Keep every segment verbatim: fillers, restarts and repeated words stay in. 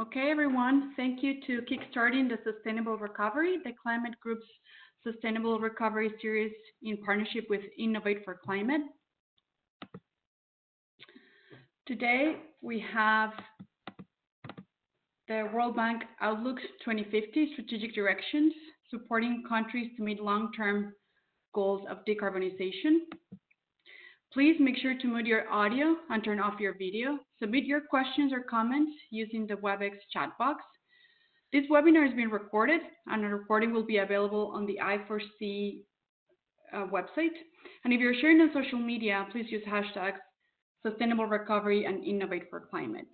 Okay, everyone, thank you to Kickstarting the Sustainable Recovery, the Climate Group's Sustainable Recovery Series in partnership with Innovate for Climate. Today, we have the World Bank Outlook twenty fifty Strategic Directions, supporting countries to meet long-term goals of decarbonization. Please make sure to mute your audio and turn off your video. Submit your questions or comments using the WebEx chat box. This webinar is being recorded and a recording will be available on the I four C uh, website. And if you're sharing on social media, please use hashtags Sustainable Recovery and Innovate for Climate.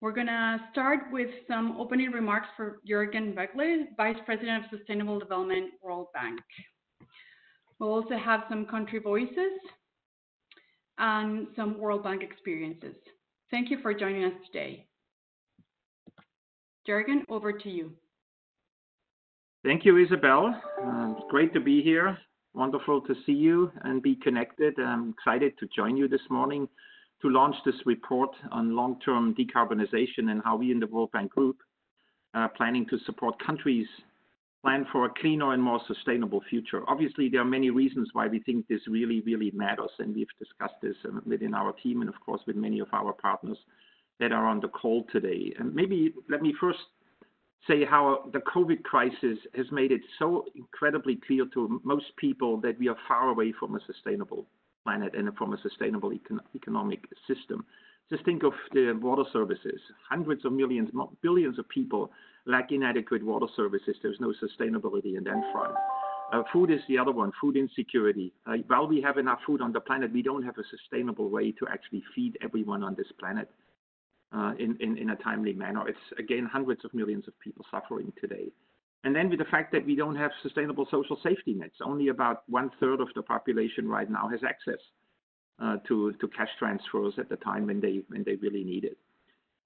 We're gonna start with some opening remarks for Jürgen Wegner, Vice President of Sustainable Development, World Bank. We'll also have some country voices and some World Bank experiences. Thank you for joining us today. Jürgen, over to you. Thank you, Isabel. Uh, it's great to be here. Wonderful to see you and be connected. I'm excited to join you this morning to launch this report on long-term decarbonization and how we in the World Bank Group are planning to support countries plan for a cleaner and more sustainable future. Obviously, there are many reasons why we think this really, really matters, and we've discussed this within our team and, of course, with many of our partners that are on the call today. And maybe let me first say how the COVID crisis has made it so incredibly clear to most people that we are far away from a sustainable planet and from a sustainable econ economic system. Just think of the water services. Hundreds of millions, billions of people lack inadequate water services. There's no sustainability in that front. Uh, food is the other one, food insecurity. Uh, while we have enough food on the planet, we don't have a sustainable way to actually feed everyone on this planet uh, in, in, in a timely manner. It's, again, hundreds of millions of people suffering today. And then with the fact that we don't have sustainable social safety nets, only about one third of the population right now has access uh, to, to cash transfers at the time when they, when they really need it.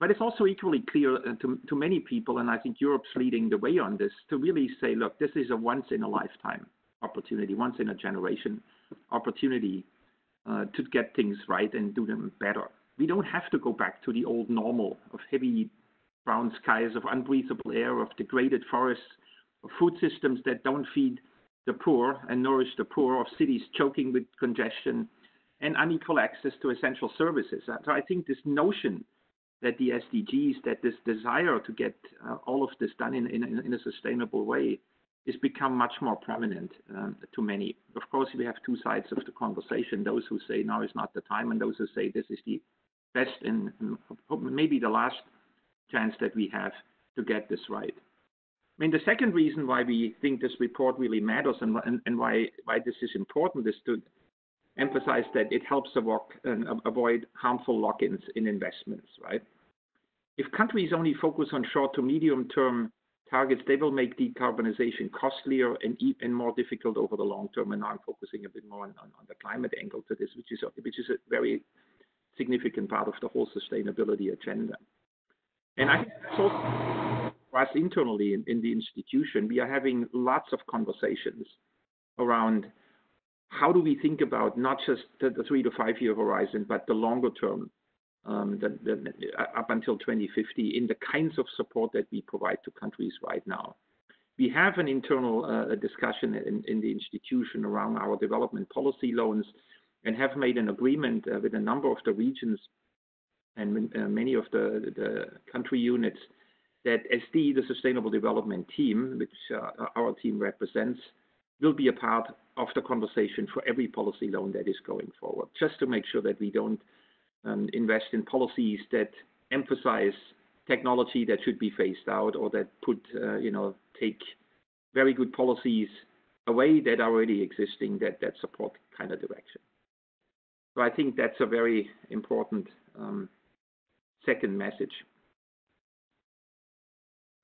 But it's also equally clear to, to many people, and I think Europe's leading the way on this, to really say, look, this is a once in a lifetime opportunity, once in a generation opportunity uh, to get things right and do them better. We don't have to go back to the old normal of heavy brown skies, of unbreathable air, of degraded forests, of food systems that don't feed the poor and nourish the poor, of cities choking with congestion and unequal access to essential services. So I think this notion that the S D Gs, that this desire to get uh, all of this done in, in, in a sustainable way is become much more prominent um, to many. Of course, we have two sides of the conversation, those who say now is not the time and those who say this is the best and maybe the last chance that we have to get this right. I mean, the second reason why we think this report really matters and, and, and why, why this is important is to emphasize that it helps avoid harmful lock-ins in investments, right? If countries only focus on short to medium-term targets, they will make decarbonization costlier and, and more difficult over the long term. And now I'm focusing a bit more on, on, on the climate angle to this, which is, which is a very significant part of the whole sustainability agenda. And I think also for us internally in, in the institution, we are having lots of conversations around how do we think about not just the, the three to five year horizon, but the longer term, um, the, the, up until twenty fifty, in the kinds of support that we provide to countries right now. We have an internal uh, discussion in, in the institution around our development policy loans and have made an agreement uh, with a number of the regions and uh, many of the, the country units that S D, the Sustainable Development Team, which uh, our team represents, will be a part of the conversation for every policy loan that is going forward, just to make sure that we don't um, invest in policies that emphasize technology that should be phased out or that put, uh, you know, take very good policies away that are already existing that, that support kind of direction. So I think that's a very important um, second message.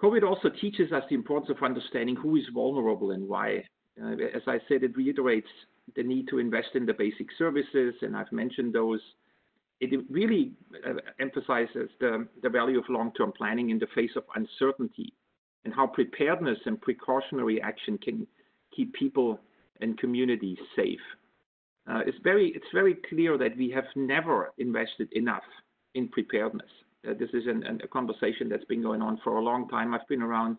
COVID also teaches us the importance of understanding who is vulnerable and why. Uh, as I said, it reiterates the need to invest in the basic services, and I've mentioned those. It really uh, emphasizes the, the value of long-term planning in the face of uncertainty and how preparedness and precautionary action can keep people and communities safe. Uh, it's very it's very clear that we have never invested enough in preparedness. Uh, this is an, an, a conversation that's been going on for a long time. I've been around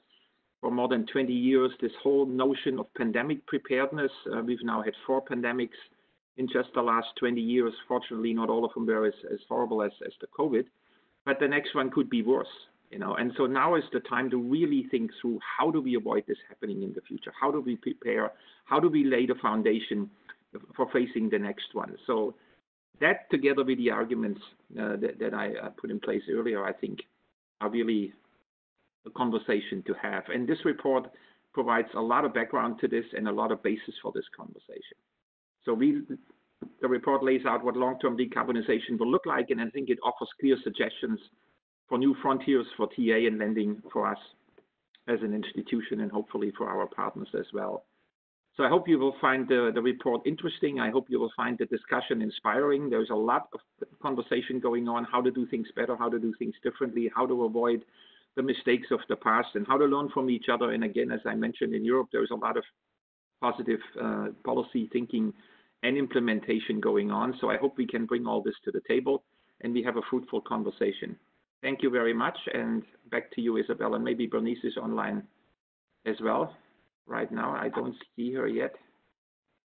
for more than twenty years, this whole notion of pandemic preparedness. Uh, we've now had four pandemics in just the last twenty years. Fortunately, not all of them were as, as horrible as, as the COVID, but the next one could be worse. You know, and so now is the time to really think through, how do we avoid this happening in the future? How do we prepare? How do we lay the foundation for facing the next one? So that, together with the arguments uh, that, that I uh, put in place earlier, I think are really a conversation to have. And this report provides a lot of background to this and a lot of basis for this conversation. So we, the report lays out what long-term decarbonization will look like, and I think it offers clear suggestions for new frontiers for T A and lending for us as an institution, and hopefully for our partners as well. So I hope you will find the, the report interesting. I hope you will find the discussion inspiring. There's a lot of conversation going on, how to do things better, how to do things differently, how to avoid the mistakes of the past, and how to learn from each other. And again, as I mentioned, in Europe, there's a lot of positive uh, policy thinking and implementation going on. So I hope we can bring all this to the table and we have a fruitful conversation. Thank you very much, and back to you, Isabel, and maybe Bernice is online as well right now. I don't see her yet.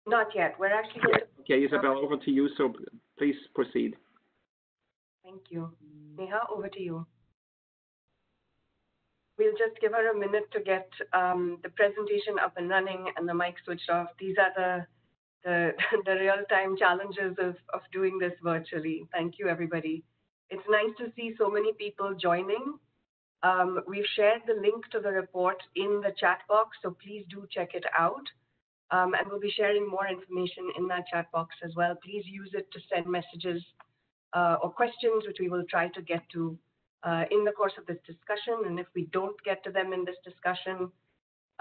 Not yet. We're actually going to... Okay, Isabel, over to you, so please proceed. Thank you. Neha, over to you. We'll just give her a minute to get um, the presentation up and running and the mic switched off. These are the, the, the real-time challenges of, of doing this virtually. Thank you, everybody. It's nice to see so many people joining. Um, we've shared the link to the report in the chat box, so please do check it out. Um, and we'll be sharing more information in that chat box as well. Please use it to send messages uh, or questions, which we will try to get to uh, in the course of this discussion. And if we don't get to them in this discussion,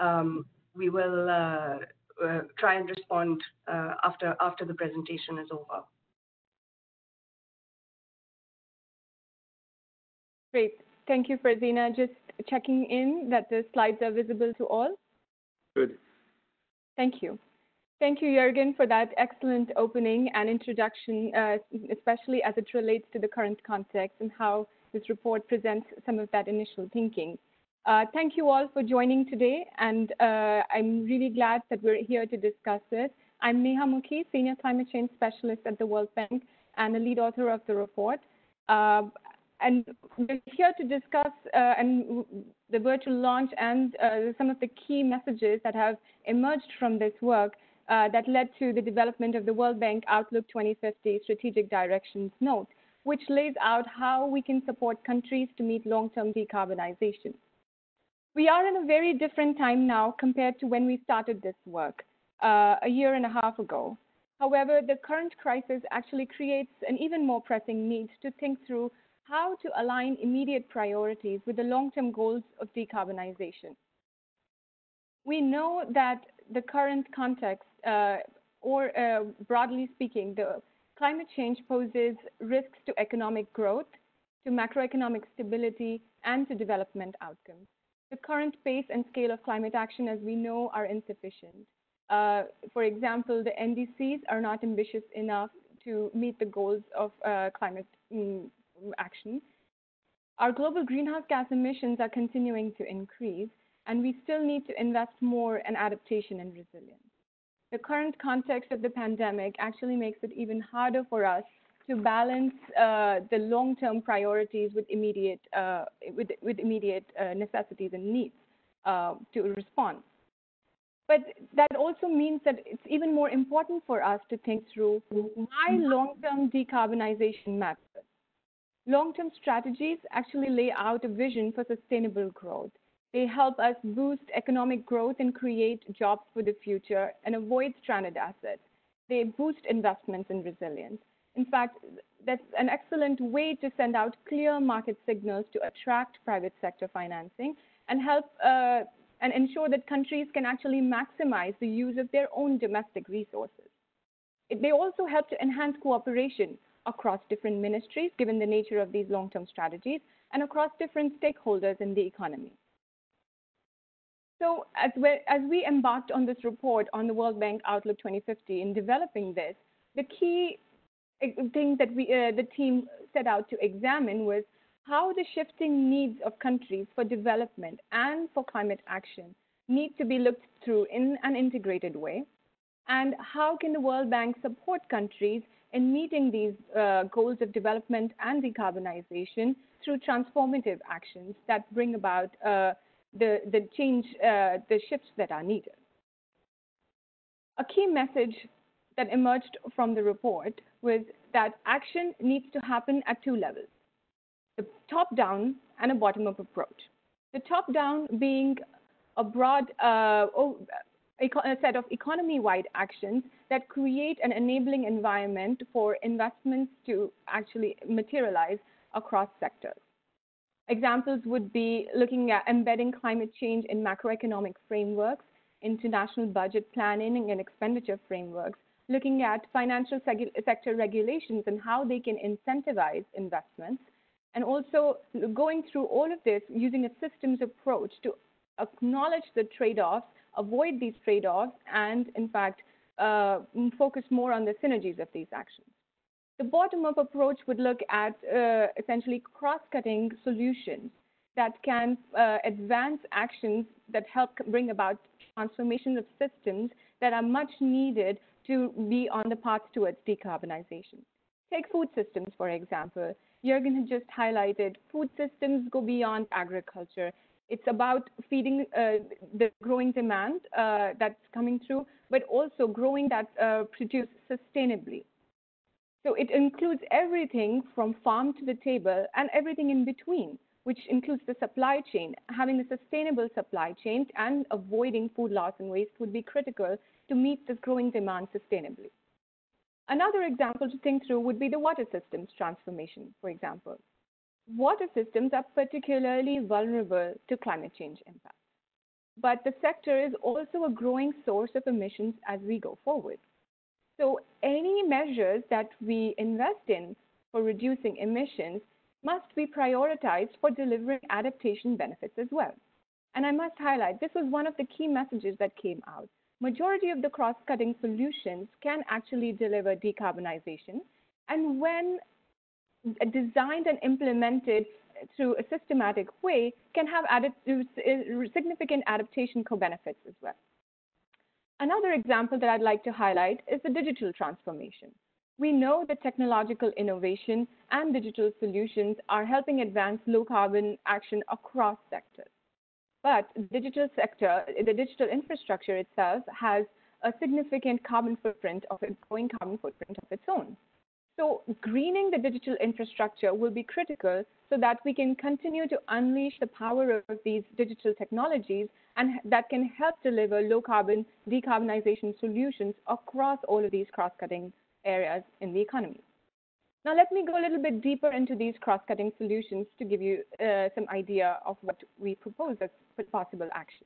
um, we will uh, uh, try and respond uh, after, after the presentation is over. Great. Thank you, Farzana. Just checking in that the slides are visible to all. Good. Thank you. Thank you, Jürgen, for that excellent opening and introduction, uh, especially as it relates to the current context and how this report presents some of that initial thinking. Uh, thank you all for joining today, and uh, I'm really glad that we're here to discuss this. I'm Neha Mukhi, Senior Climate Change Specialist at the World Bank and the lead author of the report. Uh, And we're here to discuss uh, and the virtual launch and uh, some of the key messages that have emerged from this work uh, that led to the development of the World Bank Outlook twenty fifty Strategic Directions Note, which lays out how we can support countries to meet long-term decarbonization. We are in a very different time now compared to when we started this work uh, a year and a half ago. However, the current crisis actually creates an even more pressing need to think through how to align immediate priorities with the long-term goals of decarbonization. We know that the current context, uh, or uh, broadly speaking, the climate change poses risks to economic growth, to macroeconomic stability, and to development outcomes. The current pace and scale of climate action, as we know, are insufficient. Uh, for example, the N D Cs are not ambitious enough to meet the goals of uh, climate mm, action. Our global greenhouse gas emissions are continuing to increase, and we still need to invest more in adaptation and resilience. The current context of the pandemic actually makes it even harder for us to balance uh, the long-term priorities with immediate, uh, with, with immediate uh, necessities and needs uh, to respond. But that also means that it's even more important for us to think through why long-term decarbonization matters. Long-term strategies actually lay out a vision for sustainable growth. They help us boost economic growth and create jobs for the future and avoid stranded assets. They boost investments in resilience. In fact, that's an excellent way to send out clear market signals to attract private sector financing and help uh, and ensure that countries can actually maximize the use of their own domestic resources. They also help to enhance cooperation across different ministries, given the nature of these long-term strategies, and across different stakeholders in the economy. So as we, as we embarked on this report on the World Bank Outlook twenty fifty in developing this, the key thing that we, uh, the team set out to examine was how the shifting needs of countries for development and for climate action need to be looked through in an integrated way, and how can the World Bank support countries in meeting these uh, goals of development and decarbonization through transformative actions that bring about uh, the, the change, uh, the shifts that are needed. A key message that emerged from the report was that action needs to happen at two levels, the top-down and a bottom-up approach. The top-down being a broad uh, a set of economy-wide actions that create an enabling environment for investments to actually materialize across sectors. Examples would be looking at embedding climate change in macroeconomic frameworks, into national budget planning and expenditure frameworks, looking at financial sector regulations and how they can incentivize investments, and also going through all of this using a systems approach to acknowledge the trade-offs, avoid these trade-offs, and in fact, uh, focus more on the synergies of these actions. The bottom-up approach would look at uh, essentially cross-cutting solutions that can uh, advance actions that help bring about transformation of systems that are much needed to be on the path towards decarbonization. Take food systems, for example. Jürgen had just highlighted food systems go beyond agriculture. It's about feeding uh, the growing demand uh, that's coming through, but also growing that uh, produce sustainably. So it includes everything from farm to the table and everything in between, which includes the supply chain. Having a sustainable supply chain and avoiding food loss and waste would be critical to meet this growing demand sustainably. Another example to think through would be the water systems transformation, for example. Water systems are particularly vulnerable to climate change impacts, but the sector is also a growing source of emissions as we go forward. So any measures that we invest in for reducing emissions must be prioritized for delivering adaptation benefits as well. And I must highlight, this was one of the key messages that came out. Majority of the cross-cutting solutions can actually deliver decarbonization, and when designed and implemented through a systematic way, can have added significant adaptation co-benefits as well. Another example that I'd like to highlight is the digital transformation. We know that technological innovation and digital solutions are helping advance low carbon action across sectors. But the digital sector, the digital infrastructure itself has a significant carbon footprint of a growing carbon footprint of its own. So greening the digital infrastructure will be critical so that we can continue to unleash the power of these digital technologies and that can help deliver low carbon decarbonization solutions across all of these cross-cutting areas in the economy. Now let me go a little bit deeper into these cross-cutting solutions to give you uh, some idea of what we propose as possible action.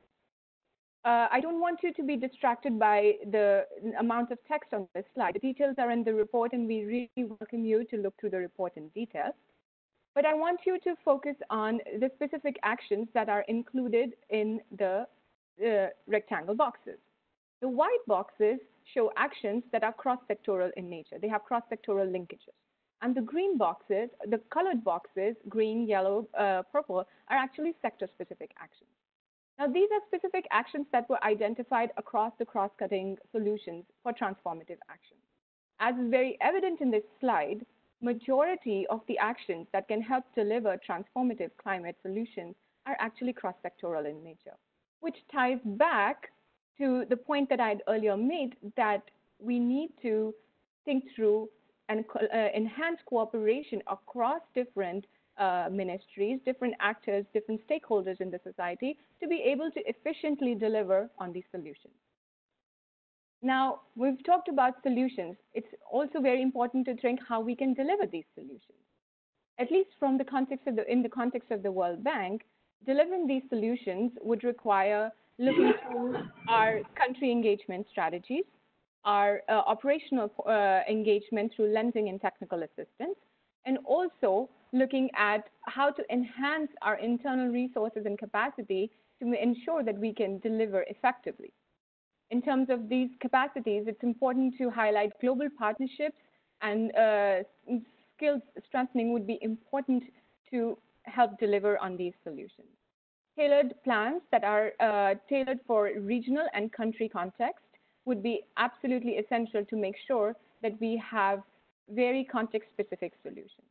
Uh, I don't want you to be distracted by the amount of text on this slide. The details are in the report, and we really welcome you to look through the report in detail. But I want you to focus on the specific actions that are included in the uh, rectangle boxes. The white boxes show actions that are cross-sectoral in nature. They have cross-sectoral linkages. And the green boxes, the colored boxes, green, yellow, uh, purple, are actually sector-specific actions. Now, these are specific actions that were identified across the cross-cutting solutions for transformative action. As is very evident in this slide, majority of the actions that can help deliver transformative climate solutions are actually cross-sectoral in nature, which ties back to the point that I had earlier made that we need to think through and uh, enhance cooperation across different Uh, ministries, different actors, different stakeholders in the society to be able to efficiently deliver on these solutions. Now, we've talked about solutions. It's also very important to think how we can deliver these solutions. At least from the context of the, in the context of the World Bank, delivering these solutions would require looking through our country engagement strategies, our uh, operational uh, engagement through lending and technical assistance, and also looking at how to enhance our internal resources and capacity to ensure that we can deliver effectively. in terms of these capacities, it's important to highlight global partnerships and uh, skills strengthening would be important to help deliver on these solutions. Tailored plans that are uh, tailored for regional and country context would be absolutely essential to make sure that we have very context-specific solutions.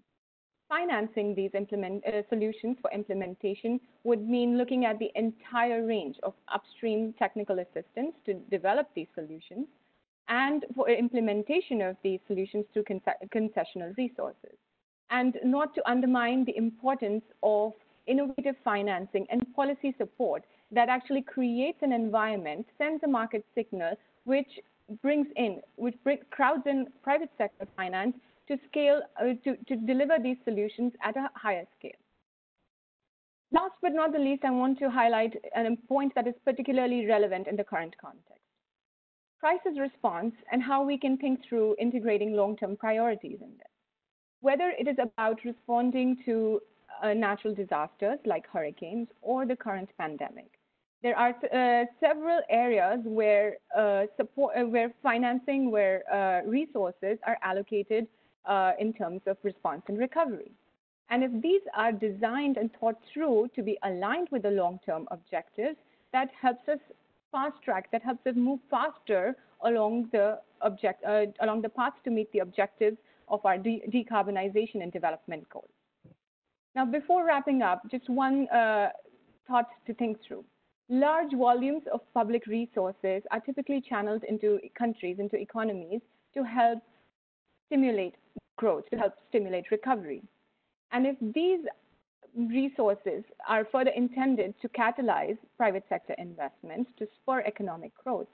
Financing these implement, uh, solutions for implementation would mean looking at the entire range of upstream technical assistance to develop these solutions and for implementation of these solutions through con concessional resources. And not to undermine the importance of innovative financing and policy support that actually creates an environment, sends a market signal, which brings in, which bring, crowds in private sector finance to scale, uh, to, to deliver these solutions at a higher scale. Last but not the least, I want to highlight a point that is particularly relevant in the current context. Crisis response and how we can think through integrating long-term priorities in this. Whether it is about responding to uh, natural disasters like hurricanes or the current pandemic, there are uh, several areas where uh, support, uh, where financing, where uh, resources are allocated uh, in terms of response and recovery. And if these are designed and thought through to be aligned with the long-term objectives, that helps us fast track, that helps us move faster along the object, uh, along the path to meet the objectives of our de decarbonization and development goals. Now, before wrapping up, just one uh, thought to think through. Large volumes of public resources are typically channeled into countries, into economies, to help stimulate growth, to help stimulate recovery. And if these resources are further intended to catalyze private sector investments, to spur economic growth,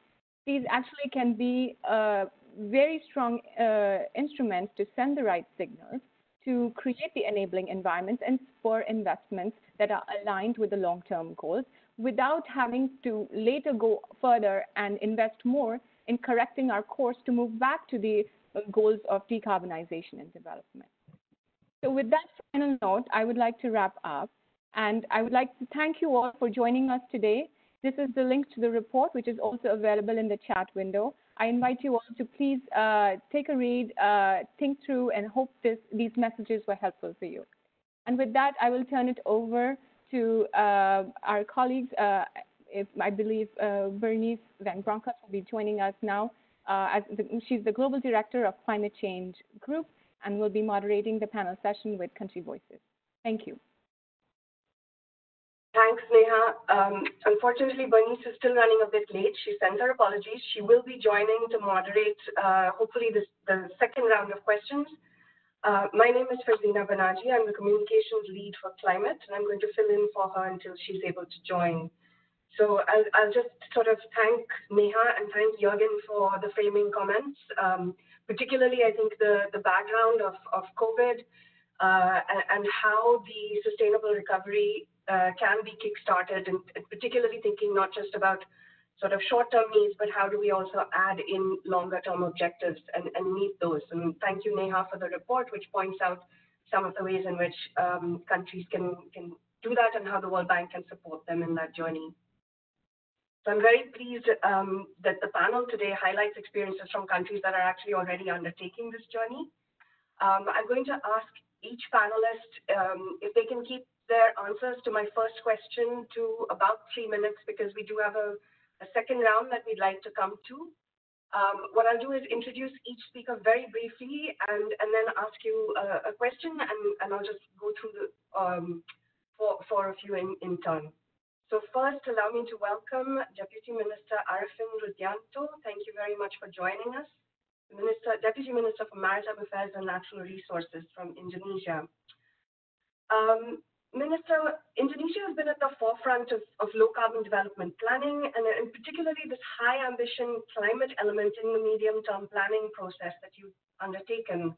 these actually can be uh, very strong uh, instruments to send the right signals, to create the enabling environments and spur investments that are aligned with the long-term goals, without having to later go further and invest more in correcting our course to move back to the goals of decarbonization and development. So with that final note, I would like to wrap up, and I would like to thank you all for joining us today. This is the link to the report, which is also available in the chat window. I invite you all to please uh, take a read, uh, think through, and hope this, these messages were helpful for you. And with that, I will turn it over to uh, our colleagues. Uh, if I believe uh, Bernice Van Bronckhorst will be joining us now. Uh, as the, she's the Global Director of Climate Change Group and will be moderating the panel session with Country Voices. Thank you. Thanks, Neha. Um, unfortunately, Bernice is still running a bit late. She sends her apologies. She will be joining to moderate, uh, hopefully, this, the second round of questions. Uh, my name is Farzana Banaji. I'm the Communications Lead for Climate, and I'm going to fill in for her until she's able to join. So I'll, I'll just sort of thank Neha and thank Jürgen for the framing comments, um, particularly, I think, the, the background of, of COVID uh, and, and how the sustainable recovery Uh, can be kickstarted, and particularly thinking not just about sort of short-term needs, but how do we also add in longer-term objectives and, and meet those. And thank you, Neha, for the report, which points out some of the ways in which um, countries can, can do that and how the World Bank can support them in that journey. So I'm very pleased um, that the panel today highlights experiences from countries that are actually already undertaking this journey. Um, I'm going to ask each panelist um, if they can keep their answers to my first question to about three minutes because we do have a, a second round that we'd like to come to. Um, what I'll do is introduce each speaker very briefly and, and then ask you a, a question, and, and I'll just go through the, um, for, for a few in, in turn. So first, allow me to welcome Deputy Minister Arifin Rudianto. Thank you very much for joining us. Minister, Deputy Minister for Maritime Affairs and Natural Resources from Indonesia. Um, Minister, Indonesia has been at the forefront of, of low-carbon development planning, and in particularly this high-ambition climate element in the medium-term planning process that you've undertaken.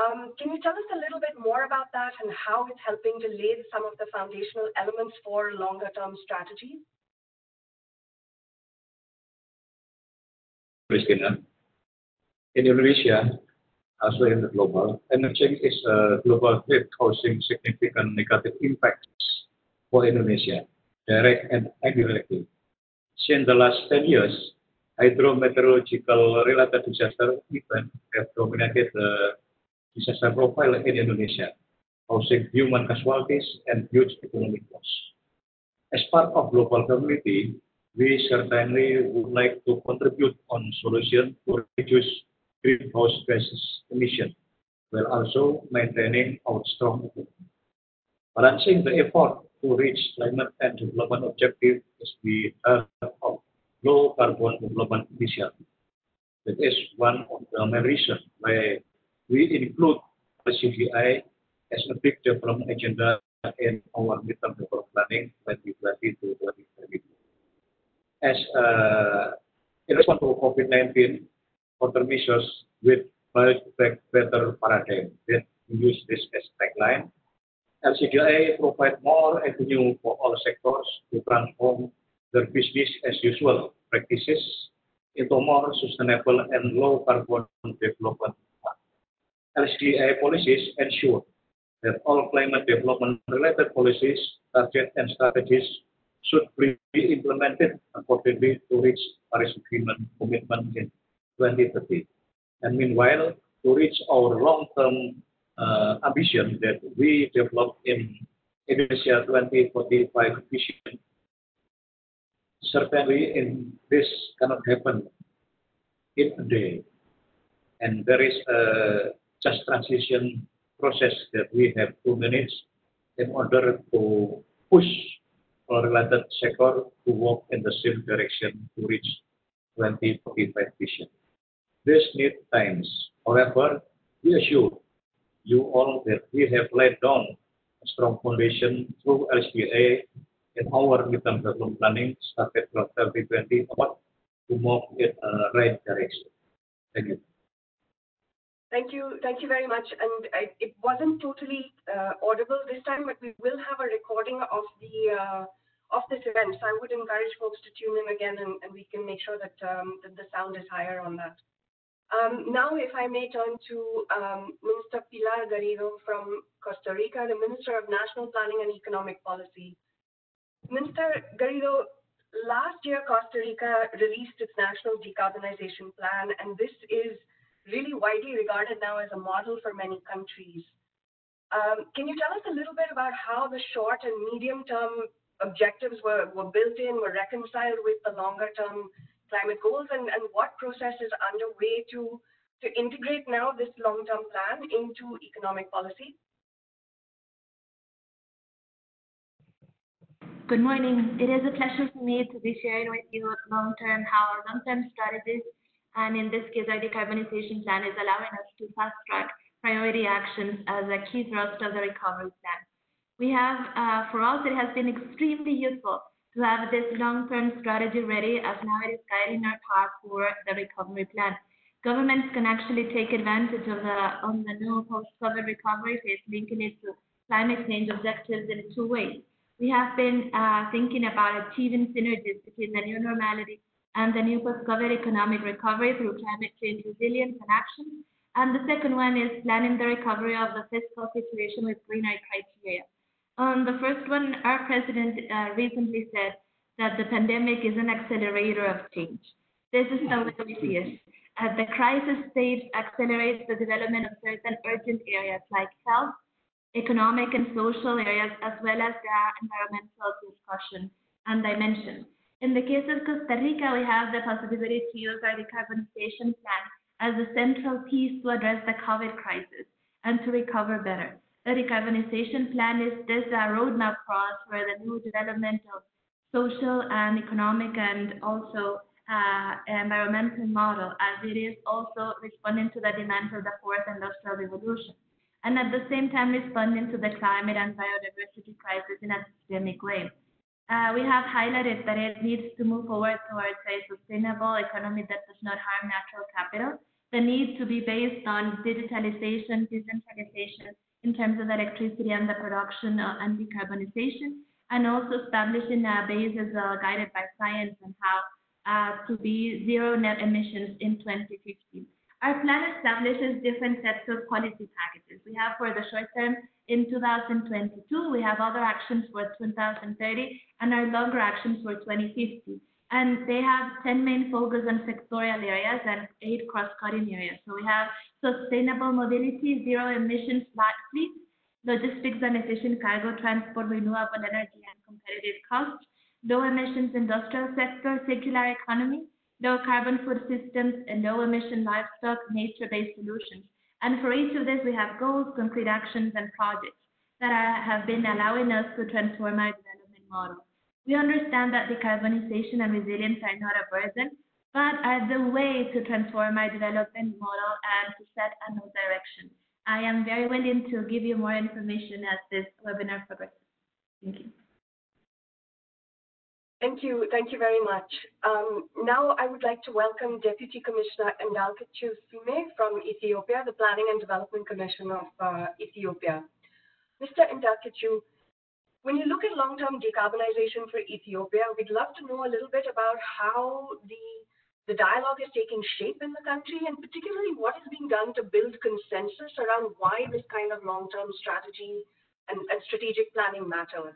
Um, can you tell us a little bit more about that and how it's helping to lay some of the foundational elements for longer-term strategies? Christina, in Indonesia, as well in the global, climate change is a global threat causing significant negative impacts for Indonesia, direct and indirectly. Since the last ten years, hydrometeorological related disaster events have dominated the disaster profile in Indonesia, causing human casualties and huge economic loss. As part of global community, we certainly would like to contribute on solutions to reduce greenhouse gases emissions, while also maintaining our strong economy. Balancing the effort to reach climate and development objectives is the heart of low carbon development initiative. That is one of the main reasons why we include L C D I as a big development agenda in our midterm development planning twenty twenty to twenty twenty-two. As uh, in response to COVID nineteen, counter measures with back better paradigm that we use this as tagline. L C D I provides more avenue for all sectors to transform their business as usual practices into more sustainable and low carbon development. L C D I policies ensure that all climate development related policies, targets, and strategies should be implemented accordingly to reach Paris Agreement commitment in twenty thirty. And meanwhile, to reach our long-term uh, ambition that we developed in Indonesia twenty forty-five vision, certainly in this cannot happen in a day. And there is a just transition process that we have to manage in order to push all related sector to work in the same direction to reach twenty forty-five vision. This needs times. However, we assure you all that we have laid down a strong foundation through L C D I in our midterm development planning started from twenty twenty to move in the right direction. Thank you. Thank you. Thank you very much. And I, it wasn't totally uh, audible this time, but we will have a recording of the uh, of this event. So I would encourage folks to tune in again, and, and we can make sure that, um, that the sound is higher on that. Um, now, if I may turn to um, Minister Pilar Garrido from Costa Rica, the Minister of National Planning and Economic Policy. Minister Garrido, last year Costa Rica released its National Decarbonization Plan, and this is really widely regarded now as a model for many countries. Um, can you tell us a little bit about how the short and medium-term objectives were, were built in, were reconciled with the longer-term climate goals, and, and what process is underway to, to integrate now this long-term plan into economic policy? Good morning. It is a pleasure for me to be sharing with you long-term how our long-term strategies, and in this case our decarbonization plan, is allowing us to fast-track priority actions as a key thrust of the recovery plan. We have, uh, for us, it has been extremely useful to have this long-term strategy ready, as now it is guiding our path for the recovery plan. Governments can actually take advantage of the, on the new post-COVID recovery phase, linking it to climate change objectives in two ways. We have been uh, thinking about achieving synergies between the new normality and the new post-COVID economic recovery through climate change resilience and action. And the second one is planning the recovery of the fiscal situation with greener criteria. On the first one, our president uh, recently said that the pandemic is an accelerator of change. This is the way we see it. Uh, the crisis stage accelerates the development of certain urgent areas like health, economic and social areas, as well as their environmental discussion and dimension. In the case of Costa Rica, we have the possibility to use our decarbonization plan as a central piece to address the COVID crisis and to recover better. The decarbonization plan is this uh, roadmap for us for the new development of social and economic and also uh, environmental model, as it is also responding to the demands of the fourth industrial revolution, and at the same time responding to the climate and biodiversity crisis in a systemic way. Uh, we have highlighted that it needs to move forward towards a sustainable economy that does not harm natural capital, the need to be based on digitalization, decentralization, in terms of electricity and the production and decarbonization, and also establishing a basis uh, guided by science and how uh, to be zero net emissions in twenty fifty. Our plan establishes different sets of policy packages. We have for the short term in two thousand twenty-two, we have other actions for two thousand thirty, and our longer actions for twenty fifty. And they have ten main focus and sectorial areas and eight cross-cutting areas. So we have sustainable mobility, zero emissions flat fleet, logistics and efficient cargo transport, renewable energy and competitive costs, low emissions industrial sector, circular economy, low carbon food systems, and low emission livestock, nature-based solutions. And for each of this, we have goals, concrete actions, and projects that are, have been allowing us to transform our development model. We understand that decarbonization and resilience are not a burden, but are the way to transform our development model and to set a new direction. I am very willing to give you more information as this webinar progresses. Thank you. Thank you. Thank you very much. Um, now I would like to welcome Deputy Commissioner Endalkachew Sime from Ethiopia, the Planning and Development Commission of uh, Ethiopia. Mister Endalkachew, when you look at long-term decarbonization for Ethiopia, we'd love to know a little bit about how the, the dialogue is taking shape in the country, and particularly what is being done to build consensus around why this kind of long-term strategy and, and strategic planning matters.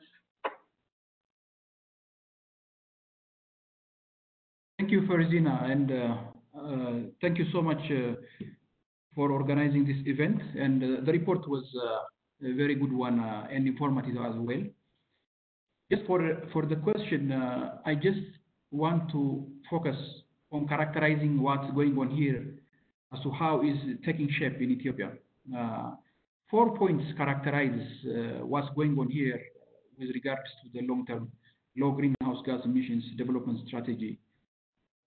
Thank you, Farzana, and uh, uh, thank you so much uh, for organizing this event. And uh, the report was uh, a very good one uh, and informative as well. Just for, for the question, uh, I just want to focus on characterizing what's going on here as to how is taking shape in Ethiopia. Uh, four points characterize uh, what's going on here with regards to the long-term low greenhouse gas emissions development strategy.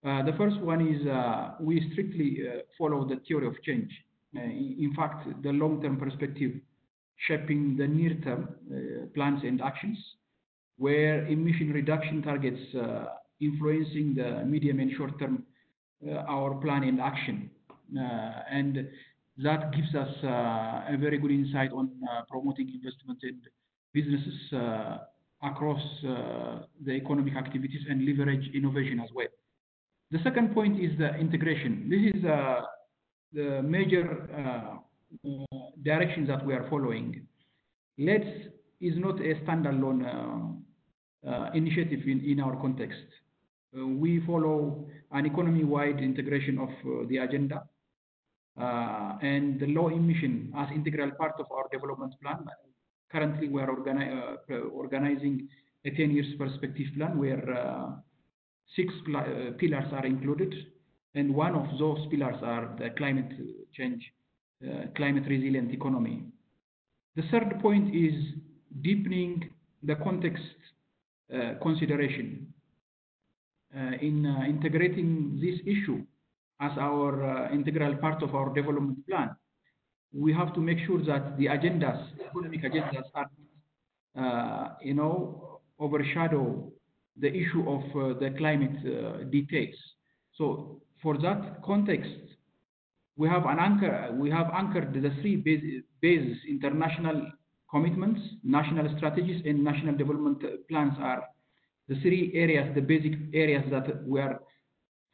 Uh, the first one is uh, we strictly uh, follow the theory of change. Uh, in fact, the long-term perspective shaping the near-term uh, plans and actions, where emission reduction targets uh, influencing the medium and short-term uh, our plan and action. Uh, and that gives us uh, a very good insight on uh, promoting investment in businesses uh, across uh, the economic activities and leverage innovation as well. The second point is the integration. This is uh, the major uh, uh, direction that we are following. L E D S is not a standalone uh, uh, initiative in, in our context. Uh, we follow an economy-wide integration of uh, the agenda uh, and the low emission as integral part of our development plan. Currently, we are organi uh, organizing a ten years perspective plan where uh, Six uh, pillars are included, and one of those pillars are the climate change, uh, climate resilient economy. The third point is deepening the context uh, consideration uh, in uh, integrating this issue as our uh, integral part of our development plan. We have to make sure that the agendas, economic agendas, are, uh, you know, overshadow the issue of uh, the climate uh, details. So for that context, we have an anchor, we have anchored the three bases, bases international commitments, national strategies, and national development plans are the three areas, the basic areas that we are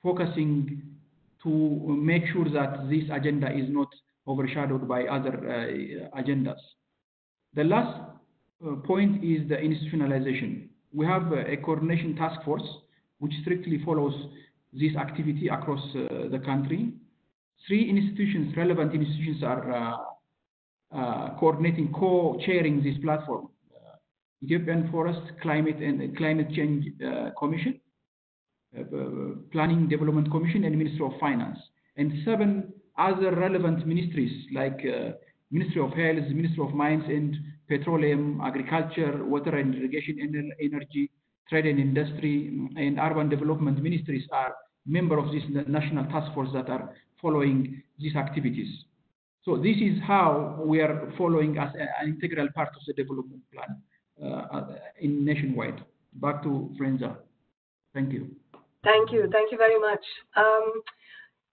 focusing to make sure that this agenda is not overshadowed by other uh, agendas. The last uh, point is the institutionalization. We have a coordination task force which strictly follows this activity across uh, the country. Three institutions, relevant institutions, are uh, uh, coordinating, co-chairing this platform: uh, Ethiopian Forest Climate and Climate Change uh, Commission, uh, Planning Development Commission, and Ministry of Finance, and seven other relevant ministries like uh, Ministry of Health, Ministry of Mines and Petroleum, Agriculture, Water and Irrigation, Energy, Trade and Industry, and Urban Development Ministries are members of this national task force that are following these activities. So this is how we are following as an integral part of the development plan uh, in nationwide. Back to Farzana. Thank you. Thank you. Thank you very much. Um,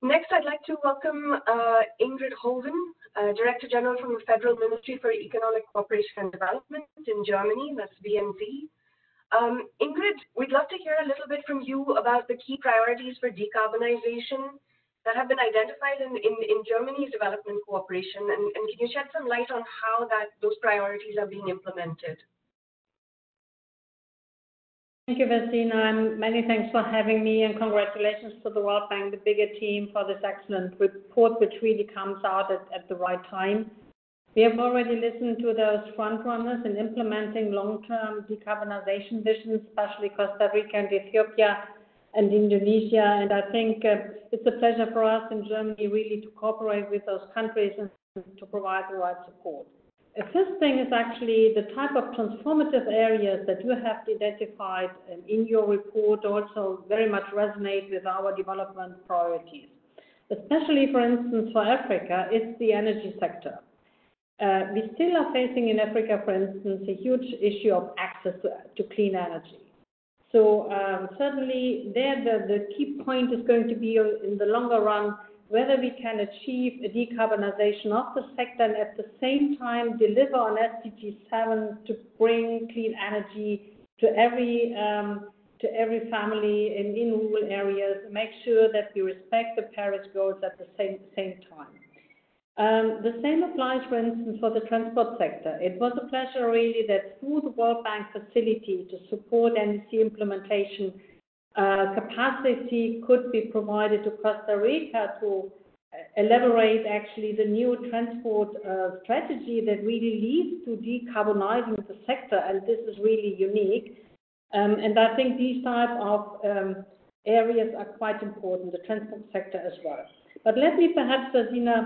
next, I'd like to welcome uh, Ingrid Holden, Uh, Director General from the Federal Ministry for Economic Cooperation and Development in Germany, that's B M D. Um, Ingrid, we'd love to hear a little bit from you about the key priorities for decarbonization that have been identified in, in, in Germany's development cooperation, and, and can you shed some light on how that those priorities are being implemented? Thank you, Farzana, and many thanks for having me, and congratulations to the World Bank, the bigger team, for this excellent report, which really comes out at, at the right time. We have already listened to those frontrunners in implementing long-term decarbonization visions, especially Costa Rica and Ethiopia and Indonesia. And I think uh, it's a pleasure for us in Germany really to cooperate with those countries and to provide the right support. The first thing is actually the type of transformative areas that you have identified in your report also very much resonate with our development priorities. Especially, for instance, for Africa, it's the energy sector. Uh, we still are facing in Africa, for instance, a huge issue of access to, to clean energy. So um, certainly there the, the key point is going to be in the longer run whether we can achieve a decarbonization of the sector and at the same time deliver on S D G seven to bring clean energy to every, um, to every family in, in rural areas, make sure that we respect the Paris goals at the same, same time. Um, the same applies, for instance, for the transport sector. It was a pleasure really that through the World Bank facility to support N D C implementation, Uh, capacity could be provided to Costa Rica to elaborate actually the new transport uh, strategy that really leads to decarbonizing the sector, and this is really unique. Um, and I think these type of um, areas are quite important, the transport sector as well. But let me perhaps, Farzana,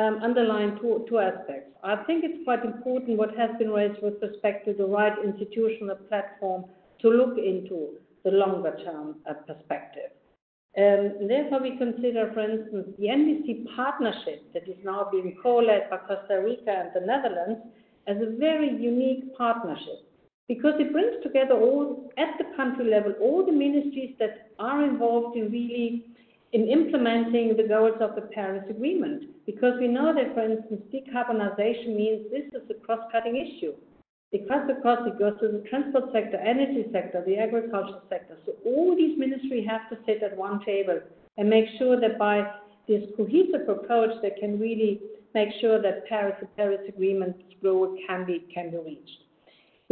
um, underline two, two aspects. I think it's quite important what has been raised with respect to the right institutional platform to look into the longer-term uh, perspective. Um, therefore, we consider, for instance, the N D C partnership that is now being co-led by Costa Rica and the Netherlands as a very unique partnership, because it brings together all, at the country level, all the ministries that are involved in really in implementing the goals of the Paris Agreement, because we know that, for instance, decarbonization means this is a cross-cutting issue. Across the cost, it goes to the transport sector, energy sector, the agricultural sector. So all these ministries have to sit at one table and make sure that by this cohesive approach, they can really make sure that Paris, the Paris Agreement's goal can be, can be reached.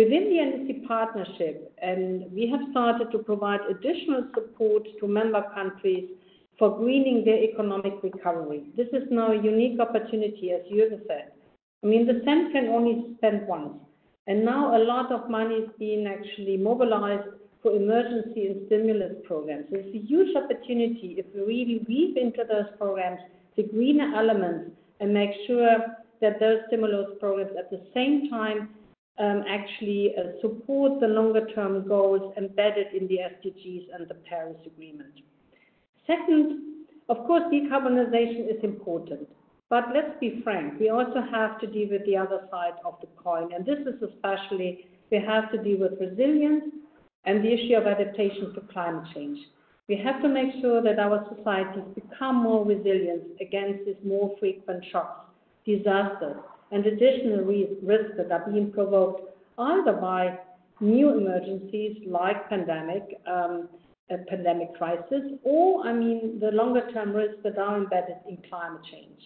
Within the N D C partnership, and we have started to provide additional support to member countries for greening their economic recovery. This is now a unique opportunity, as Jürgen said. I mean, the cent can only be spent once. And now a lot of money is being actually mobilized for emergency and stimulus programs. So it's a huge opportunity if we really weave into those programs the greener elements and make sure that those stimulus programs at the same time um, actually uh, support the longer-term goals embedded in the S D Gs and the Paris Agreement. Second, of course, decarbonization is important. But let's be frank, we also have to deal with the other side of the coin. And this is especially, we have to deal with resilience and the issue of adaptation to climate change. We have to make sure that our societies become more resilient against these more frequent shocks, disasters, and additional risks that are being provoked either by new emergencies like pandemic, um, a pandemic crisis, or, I mean, the longer-term risks that are embedded in climate change.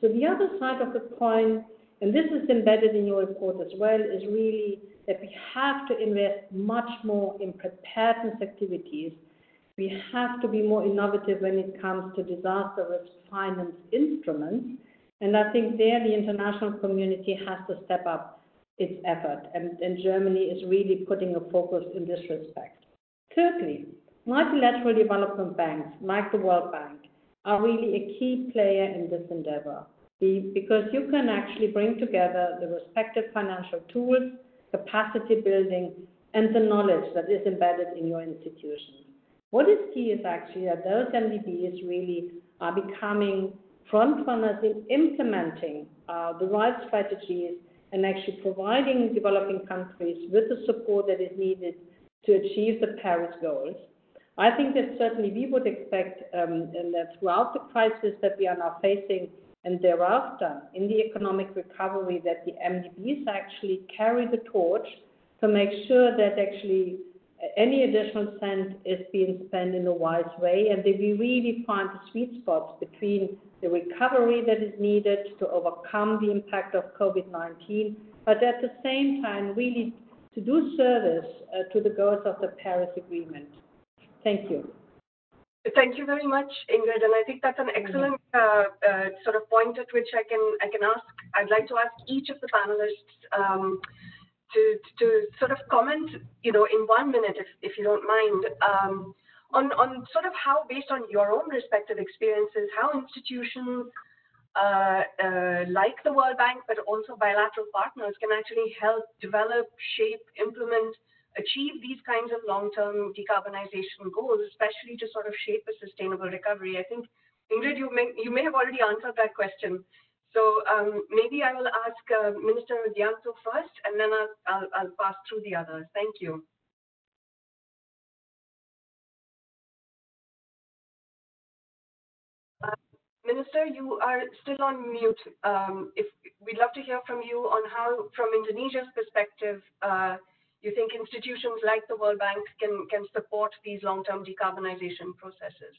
So the other side of the coin, and this is embedded in your report as well, is really that we have to invest much more in preparedness activities. We have to be more innovative when it comes to disaster risk finance instruments. And I think there the international community has to step up its effort. And, and Germany is really putting a focus in this respect. Thirdly, multilateral development banks like the World Bank are really a key player in this endeavor, because you can actually bring together the respective financial tools, capacity building, and the knowledge that is embedded in your institution. What is key is actually that those M D Bs really are becoming frontrunners in implementing uh, the right strategies and actually providing developing countries with the support that is needed to achieve the Paris goals. I think that certainly we would expect um, and that throughout the crisis that we are now facing and thereafter in the economic recovery that the M D Bs actually carry the torch to make sure that actually any additional cent is being spent in a wise way, and that we really find the sweet spots between the recovery that is needed to overcome the impact of COVID nineteen, but at the same time really to do service uh, to the goals of the Paris Agreement. Thank you. Thank you very much, Ingrid, and I think that's an excellent uh, uh, sort of point at which I can I can ask. I'd like to ask each of the panelists um, to to sort of comment, you know, in one minute, if if you don't mind, um, on on sort of how, based on your own respective experiences, how institutions uh, uh, like the World Bank, but also bilateral partners, can actually help develop, shape, implement, achieve these kinds of long-term decarbonization goals, especially to sort of shape a sustainable recovery. I think, Ingrid, you may, you may have already answered that question. So um, maybe I will ask uh, Minister Rudianto first, and then I'll, I'll, I'll pass through the others. Thank you. Uh, Minister, you are still on mute. Um, if, we'd love to hear from you on how, from Indonesia's perspective, uh, you think institutions like the World Bank can, can support these long-term decarbonization processes?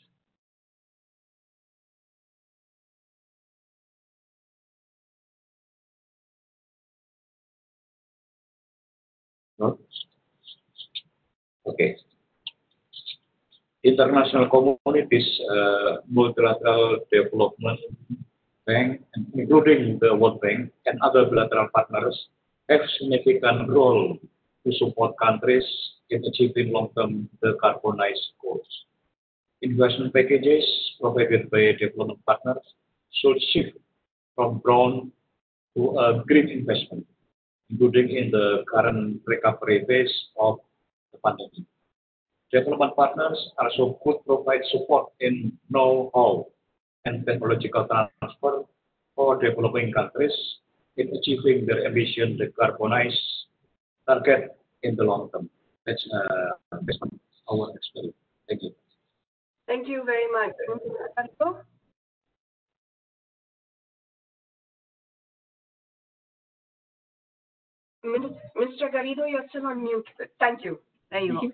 No? Okay. International communities, uh, multilateral development bank, including the World Bank and other bilateral partners, have significant role to support countries in achieving long-term decarbonized goals. Investment packages provided by development partners should shift from brown to a green investment, including in the current recovery phase of the pandemic. Development partners also could provide support in know-how and technological transfer for developing countries in achieving their ambition to decarbonize target in the long term. That's uh, based on our experience. Thank you. Thank you very much. Mister Garrido, you're still on mute. Thank you. There you go.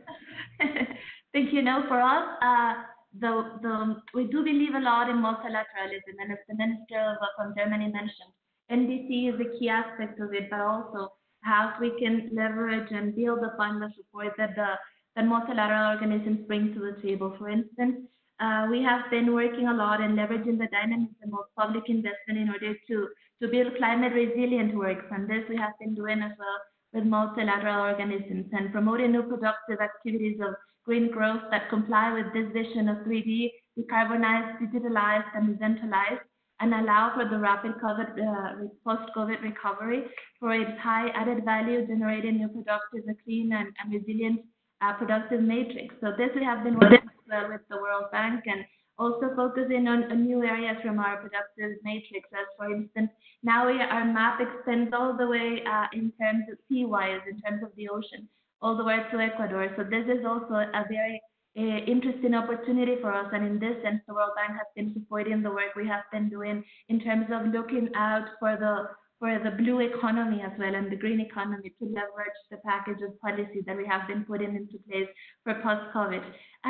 Thank you. Now, for us, uh, the, the, we do believe a lot in multilateralism, and as the Minister from Germany mentioned, N D C is a key aspect of it, but also how we can leverage and build upon the support that the that multilateral organisms bring to the table. For instance, uh, we have been working a lot in leveraging the dynamism of public investment in order to, to build climate resilient works. And this we have been doing as well with multilateral organisms and promoting new productive activities of green growth that comply with this vision of three D, decarbonized, digitalized, and decentralized, and allow for the rapid COVID, uh, post-COVID recovery for its high added value, generating new productive, a clean and, and resilient uh, productive matrix. So this we have been working well with the World Bank and also focusing on, on new areas from our productive matrix. As for instance, now we, our map extends all the way uh, in terms of sea wise, in terms of the ocean, all the way to Ecuador. So this is also a very Uh, interesting opportunity for us, and in this sense the World Bank has been supporting the work we have been doing in terms of looking out for the for the blue economy as well, and the green economy, to leverage the package of policy that we have been putting into place for post-COVID.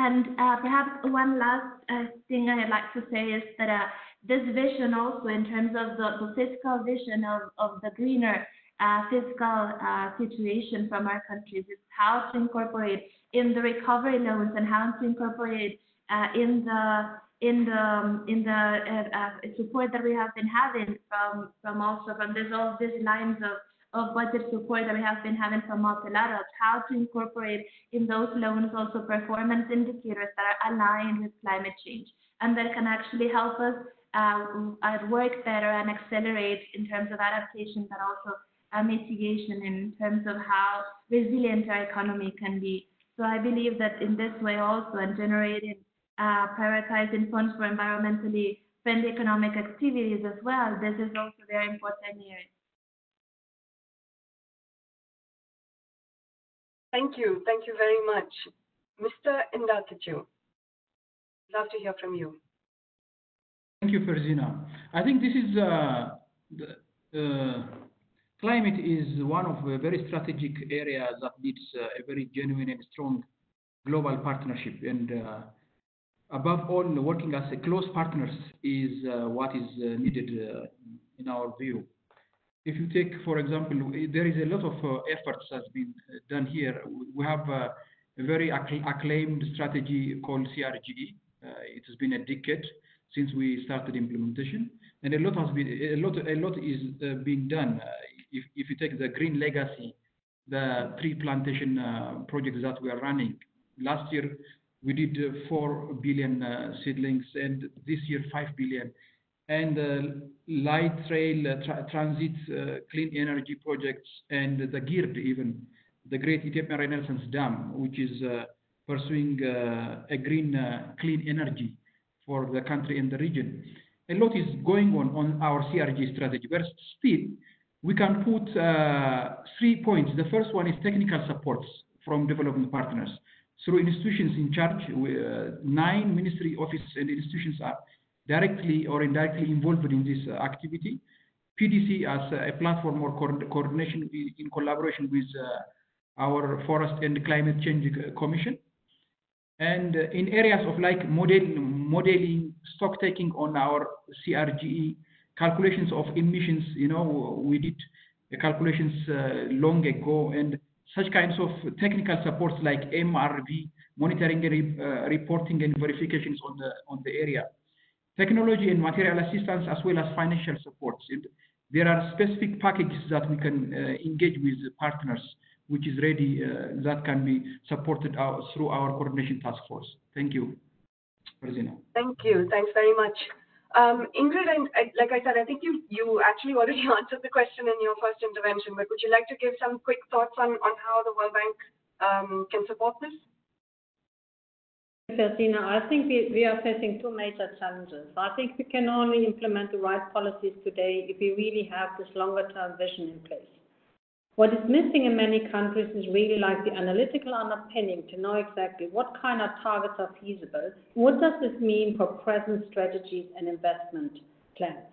And uh, perhaps one last uh, thing I'd like to say is that uh, this vision also in terms of the, the fiscal vision of, of the greener uh, fiscal uh, situation from our countries is how to incorporate in the recovery loans and how to incorporate uh, in the in the um, in the uh, uh, support that we have been having from from also from this all these lines of of budget support that we have been having from multilaterals, how to incorporate in those loans also performance indicators that are aligned with climate change and that can actually help us uh, work better and accelerate in terms of adaptation, but also uh, mitigation in terms of how resilient our economy can be. So I believe that in this way also, and generating, uh, prioritizing funds for environmentally friendly economic activities as well, this is also very important here. Thank you. Thank you very much. Mister Endalkachew, love to hear from you. Thank you, Farzana. I think this is, uh, the, uh, climate is one of the very strategic areas that needs uh, a very genuine and strong global partnership. And uh, above all, working as a close partners is uh, what is uh, needed uh, in our view. if you take, for example, there is a lot of uh, efforts that's been done here. We have uh, a very acclaimed strategy called C R G E. Uh, it has been a decade since we started implementation, and a lot has been a lot a lot is uh, being done. Uh, if if you take the green legacy, the tree plantation uh, projects that we are running last year, we did uh, four billion uh, seedlings, and this year five billion. And uh, light rail uh, tra transit, uh, clean energy projects, and the GERD, even the Great Ethiopian Renaissance Dam, which is uh, pursuing uh, a green, uh, clean energy for the country and the region. A lot is going on on our C R G strategy, but still we can put uh, three points. The first one is technical supports from development partners through institutions in charge. We, uh, nine ministry offices and institutions are directly or indirectly involved in this uh, activity. P D C as uh, a platform or co coordination in collaboration with uh, our Forest and Climate Change Commission. And uh, in areas of like model, modeling, stock taking on our C R G E, calculations of emissions, you know, we did the calculations uh, long ago, and such kinds of technical supports like M R V, monitoring and uh, reporting and verifications on the, on the area. Technology and material assistance, as well as financial supports. And there are specific packages that we can uh, engage with partners, which is ready, uh, that can be supported out through our coordination task force. Thank you, Farzana. Thank you, thanks very much. Um, Ingrid, I, I, like I said, I think you, you actually already answered the question in your first intervention, but would you like to give some quick thoughts on, on how the World Bank um, can support this? Farzana, I think we, we are facing two major challenges. I think we can only implement the right policies today if we really have this longer term vision in place. What is missing in many countries is really like the analytical underpinning to know exactly what kind of targets are feasible, what does this mean for present strategies and investment plans.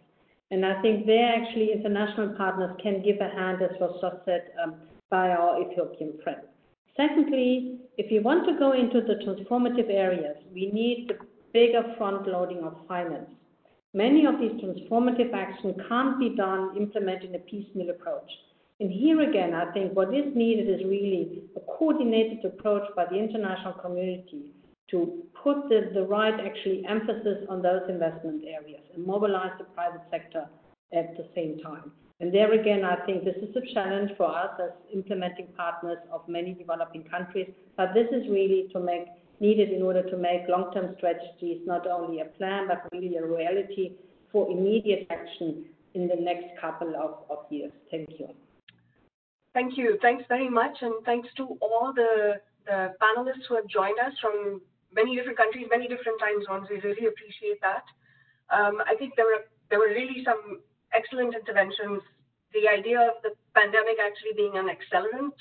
And I think there actually international partners can give a hand, as was just said um, by our Ethiopian friends. Secondly, if you want to go into the transformative areas, we need the bigger front loading of finance. Many of these transformative actions can't be done implemented in a piecemeal approach. And here again, I think what is needed is really a coordinated approach by the international community to put the, the right actually emphasis on those investment areas and mobilize the private sector at the same time. And there again, I think this is a challenge for us as implementing partners of many developing countries, but this is really to make needed in order to make long-term strategies not only a plan, but really a reality for immediate action in the next couple of, of years. Thank you. Thank you. Thanks very much. And thanks to all the, the panelists who have joined us from many different countries, many different time zones. We really appreciate that. Um, I think there were, there were really some excellent interventions. The idea of the pandemic actually being an accelerant,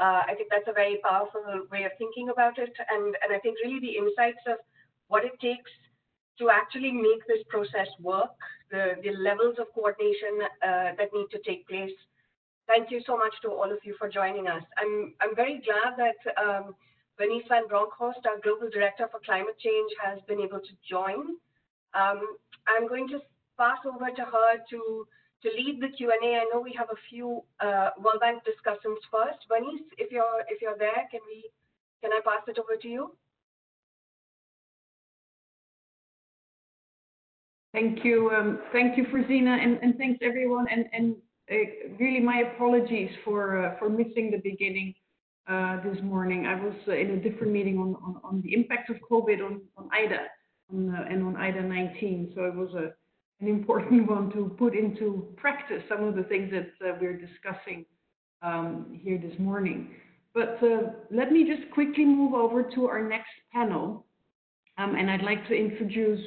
uh, I think that's a very powerful way of thinking about it. And, and I think really the insights of what it takes to actually make this process work, the, the levels of coordination uh, that need to take place. Thank you so much to all of you for joining us. I'm, I'm very glad that um, Bernice Van Bronckhorst, our Global Director for Climate Change, has been able to join. Um, I'm going to pass over to her to, to lead the Q and A. I know we have a few uh, World Bank discussants first. Bernice, if you're, if you're there, can, we, can I pass it over to you? Thank you. Um, thank you, Farzana, and, and thanks, everyone. And, and Uh, really, my apologies for uh, for missing the beginning uh, this morning. I was uh, in a different meeting on, on, on the impact of COVID on, on I D A on, uh, and on I D A nineteen. So it was a, an important one to put into practice some of the things that uh, we're discussing um, here this morning. But uh, let me just quickly move over to our next panel. Um, and I'd like to introduce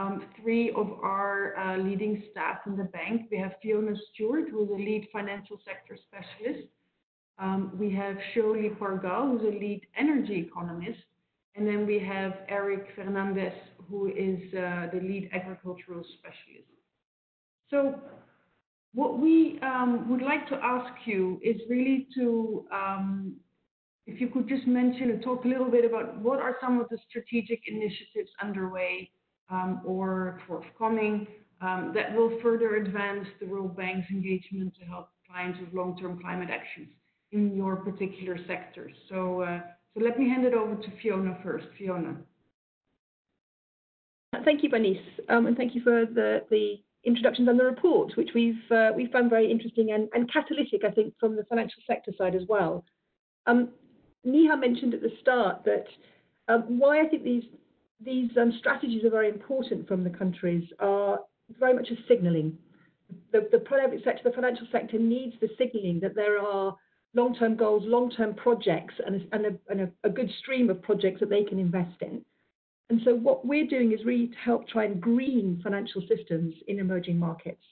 Um, three of our uh, leading staff in the bank. We have Fiona Stewart, who is a lead financial sector specialist. Um, we have Shirley Pargal, who's a lead energy economist. And then we have Eric Fernandez, who is uh, the lead agricultural specialist. So what we um, would like to ask you is really to, um, if you could just mention and talk a little bit about what are some of the strategic initiatives underway Um, or forthcoming um, that will further advance the World Bank's engagement to help clients with long-term climate actions in your particular sectors. So, uh, so let me hand it over to Fiona first. Fiona. Thank you, Bernice, um, and thank you for the, the introductions and the report, which we've uh, we've found very interesting and, and catalytic, I think, from the financial sector side as well. Um, Neha mentioned at the start that um, why I think these these um, strategies are very important from the countries are very much a signalling. The, the private sector, the financial sector, needs the signalling that there are long-term goals, long-term projects, and a, and, a, and a, a good stream of projects that they can invest in. And so what we're doing is really to help try and green financial systems in emerging markets.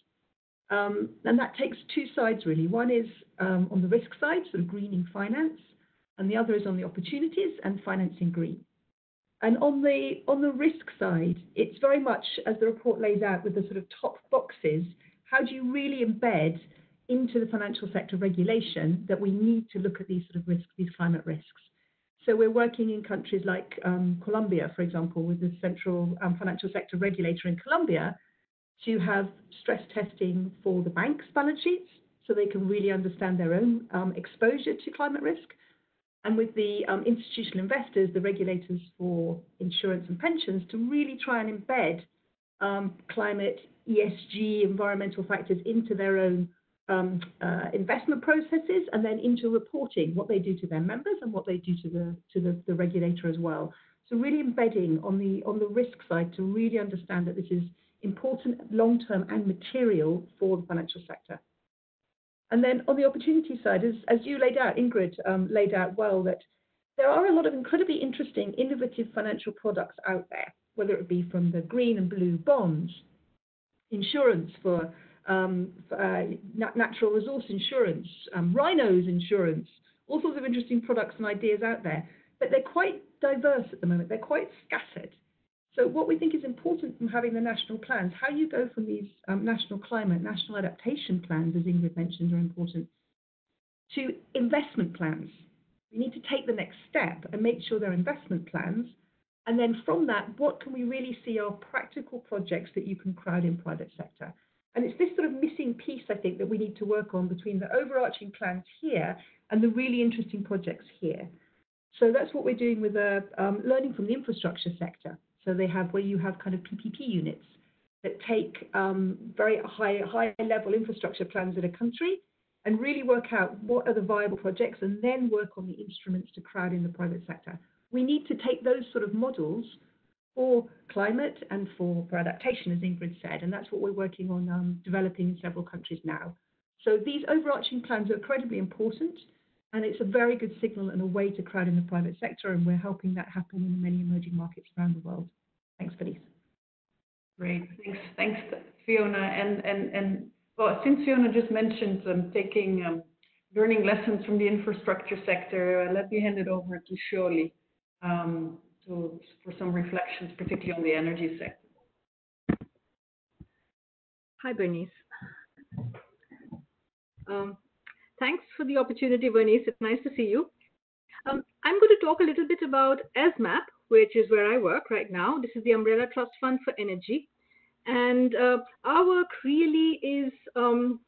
Um, and that takes two sides, really. One is um, on the risk side, sort of greening finance, and the other is on the opportunities and financing green. And on the, on the risk side, it's very much, as the report lays out, with the sort of top boxes, how do you really embed into the financial sector regulation that we need to look at these sort of risks, these climate risks. So we're working in countries like um, Colombia, for example, with the central um, financial sector regulator in Colombia to have stress testing for the bank's balance sheets so they can really understand their own um, exposure to climate risk. And with the um, institutional investors, the regulators for insurance and pensions, to really try and embed um, climate, E S G, environmental factors into their own um, uh, investment processes, and then into reporting what they do to their members and what they do to the to the, the regulator as well. So really embedding on the on the risk side to really understand that this is important, long-term, and material for the financial sector. And then on the opportunity side, as, as you laid out, Ingrid um, laid out well, that there are a lot of incredibly interesting, innovative financial products out there, whether it be from the green and blue bonds, insurance for, um, for uh, nat natural resource insurance, um, rhinos insurance, all sorts of interesting products and ideas out there. But they're quite diverse at the moment. They're quite scattered. So what we think is important from having the national plans, how you go from these um, national climate, national adaptation plans, as Ingrid mentioned, are important, to investment plans. We need to take the next step and make sure they're investment plans. And then from that, what can we really see are practical projects that you can crowd in private sector? And it's this sort of missing piece, I think, that we need to work on between the overarching plans here and the really interesting projects here. So that's what we're doing with uh, um, learning from the infrastructure sector. So they have where you have kind of P P P units that take um, very high, high level infrastructure plans in a country and really work out what are the viable projects and then work on the instruments to crowd in the private sector. We need to take those sort of models for climate and for, for adaptation, as Ingrid said, and that's what we're working on um, developing in several countries now. So these overarching plans are incredibly important, and it's a very good signal and a way to crowd in the private sector, and we're helping that happen in many emerging markets around the world. Thanks, Bernice. Great, thanks, thanks, Fiona. And and and well, since Fiona just mentioned um, taking um, learning lessons from the infrastructure sector, uh, let me hand it over to Shirley um, to for some reflections, particularly on the energy sector. Hi, Bernice. Um, Thanks for the opportunity, Bernice. It's nice to see you. Um, I'm going to talk a little bit about ESMAP, which is where I work right now. This is the Umbrella Trust Fund for Energy. And uh, our work really is, um,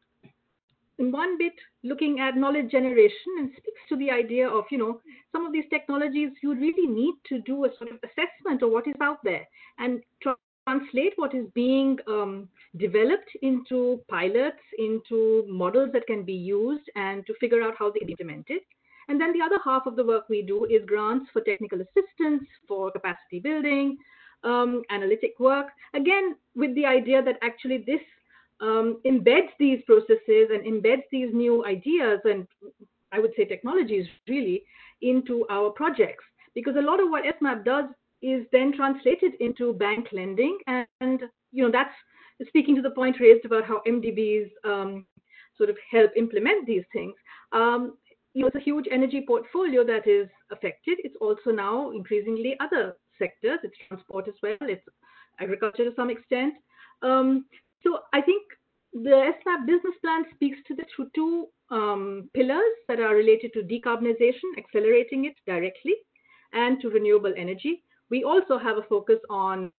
in one bit, looking at knowledge generation, and speaks to the idea of, you know, some of these technologies you really need to do a sort of assessment of what is out there and translate what is being um, developed into pilots, into models that can be used, and to figure out how they can be implemented. And then the other half of the work we do is grants for technical assistance, for capacity building, um, analytic work, again, with the idea that actually this um, embeds these processes and embeds these new ideas and, I would say, technologies really into our projects. Because a lot of what ESMAP does is then translated into bank lending, and, and you know, that's speaking to the point raised about how M D Bs um, sort of help implement these things. Um, you know, it's a huge energy portfolio that is affected. It's also now increasingly other sectors. It's transport as well. It's agriculture to some extent. Um, so I think the ESMAP business plan speaks to the through two um, pillars that are related to decarbonization, accelerating it directly, and to renewable energy. We also have a focus on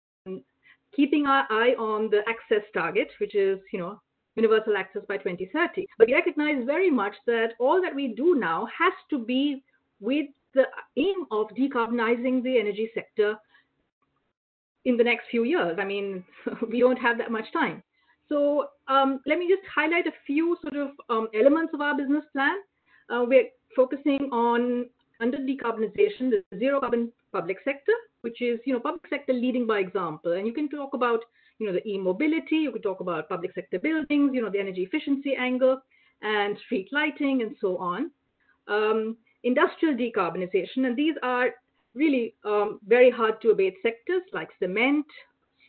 keeping our eye on the access target, which is, you know, universal access by twenty thirty. But we recognize very much that all that we do now has to be with the aim of decarbonizing the energy sector in the next few years. I mean, we don't have that much time. So um, let me just highlight a few sort of um, elements of our business plan. Uh, we're focusing on, under decarbonization, the zero carbon public sector, which is, you know, public sector leading by example. And you can talk about, you know, the e-mobility, you could talk about public sector buildings, you know, the energy efficiency angle and street lighting and so on. Um, industrial decarbonization, and these are really um, very hard to abate sectors like cement,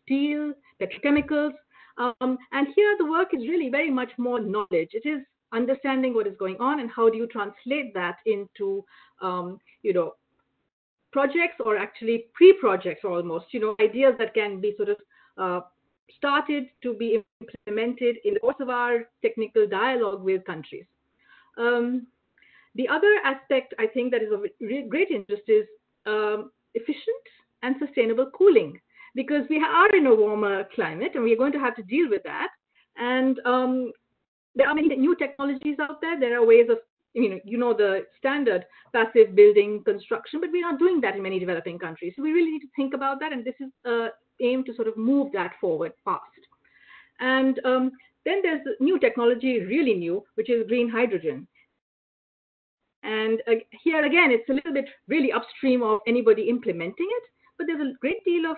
steel, petrochemicals. Um, and here the work is really very much more knowledge. It is understanding what is going on and how do you translate that into, um, you know, projects or actually pre-projects almost, you know, ideas that can be sort of uh, started to be implemented in the course of our technical dialogue with countries. Um, the other aspect I think that is of great interest is um, efficient and sustainable cooling, because we are in a warmer climate and we're going to have to deal with that. And um, there are many new technologies out there. There are ways of, you know, you know, the standard passive building construction, but we're not doing that in many developing countries. So we really need to think about that. And this is uh, aimed to sort of move that forward fast. And um, then there's new technology, really new, which is green hydrogen. And uh, here again, it's a little bit really upstream of anybody implementing it, but there's a great deal of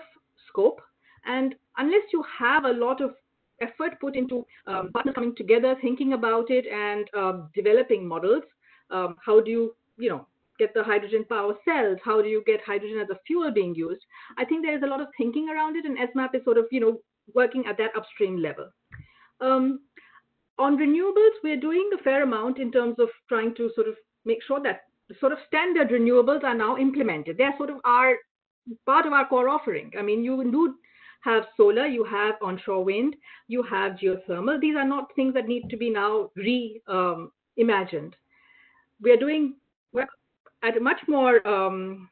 scope. And unless you have a lot of effort put into um, partners coming together, thinking about it and um, developing models, um, how do you, you know, get the hydrogen power cells? How do you get hydrogen as a fuel being used? I think there's a lot of thinking around it, and ESMAP is sort of, you know, working at that upstream level. Um, on renewables, we're doing a fair amount in terms of trying to sort of make sure that the sort of standard renewables are now implemented. They're sort of our part of our core offering. I mean, you do have solar, you have onshore wind, you have geothermal. These are not things that need to be now reimagined. Um, we are doing work at a much more um,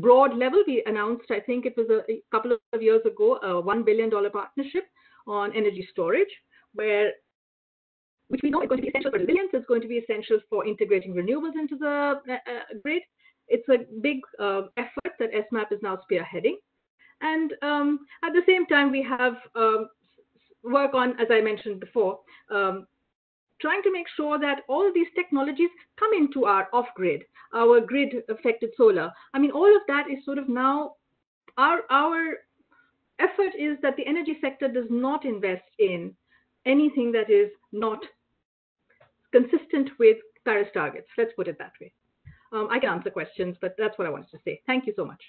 broad level. We announced, I think it was a, a couple of years ago, a one billion dollar partnership on energy storage, where which we know is going to be essential for resilience, it's going to be essential for integrating renewables into the uh, grid. It's a big uh, effort that ESMAP is now spearheading. And um, at the same time, we have um, work on, as I mentioned before, um, trying to make sure that all these technologies come into our off-grid, our grid-affected solar. I mean, all of that is sort of now, our, our effort is that the energy sector does not invest in anything that is not consistent with Paris targets. Let's put it that way. Um, I can answer questions, but that's what I wanted to say. Thank you so much.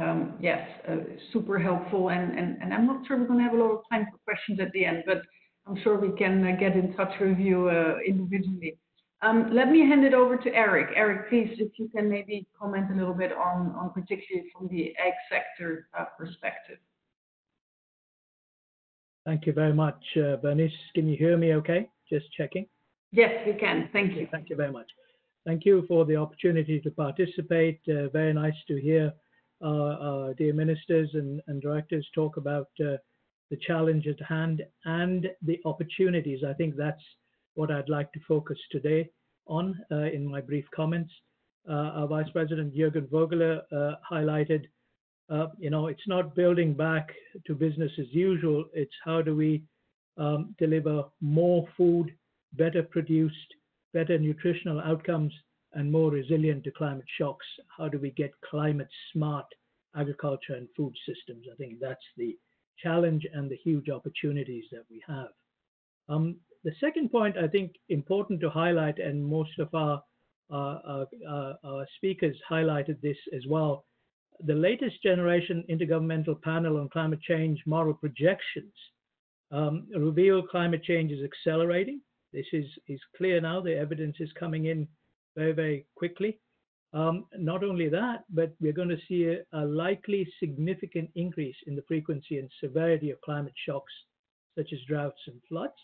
Um, yes, uh, super helpful. And, and, and I'm not sure we're going to have a lot of time for questions at the end, but I'm sure we can uh, get in touch with you uh, individually. Um, let me hand it over to Eric. Eric, please, if you can maybe comment a little bit on, on particularly from the ag sector uh, perspective. Thank you very much, uh, Bernice. Can you hear me okay? Just checking. Yes, we can. Thank you. Thank you very much. Thank you for the opportunity to participate. Uh, very nice to hear our, our dear ministers and, and directors talk about uh, the challenge at hand and the opportunities. I think that's what I'd like to focus today on uh, in my brief comments. Uh, our Vice President Jürgen Wegner uh, highlighted Uh, you know, it's not building back to business as usual. It's how do we um, deliver more food, better produced, better nutritional outcomes, and more resilient to climate shocks. How do we get climate smart agriculture and food systems? I think that's the challenge and the huge opportunities that we have. Um, the second point I think important to highlight, and most of our, uh, our, our speakers highlighted this as well, the latest generation Intergovernmental Panel on Climate Change model projections um, reveal climate change is accelerating. This is, is clear now. The evidence is coming in very, very quickly. Um, not only that, but we're going to see a, a likely significant increase in the frequency and severity of climate shocks, such as droughts and floods,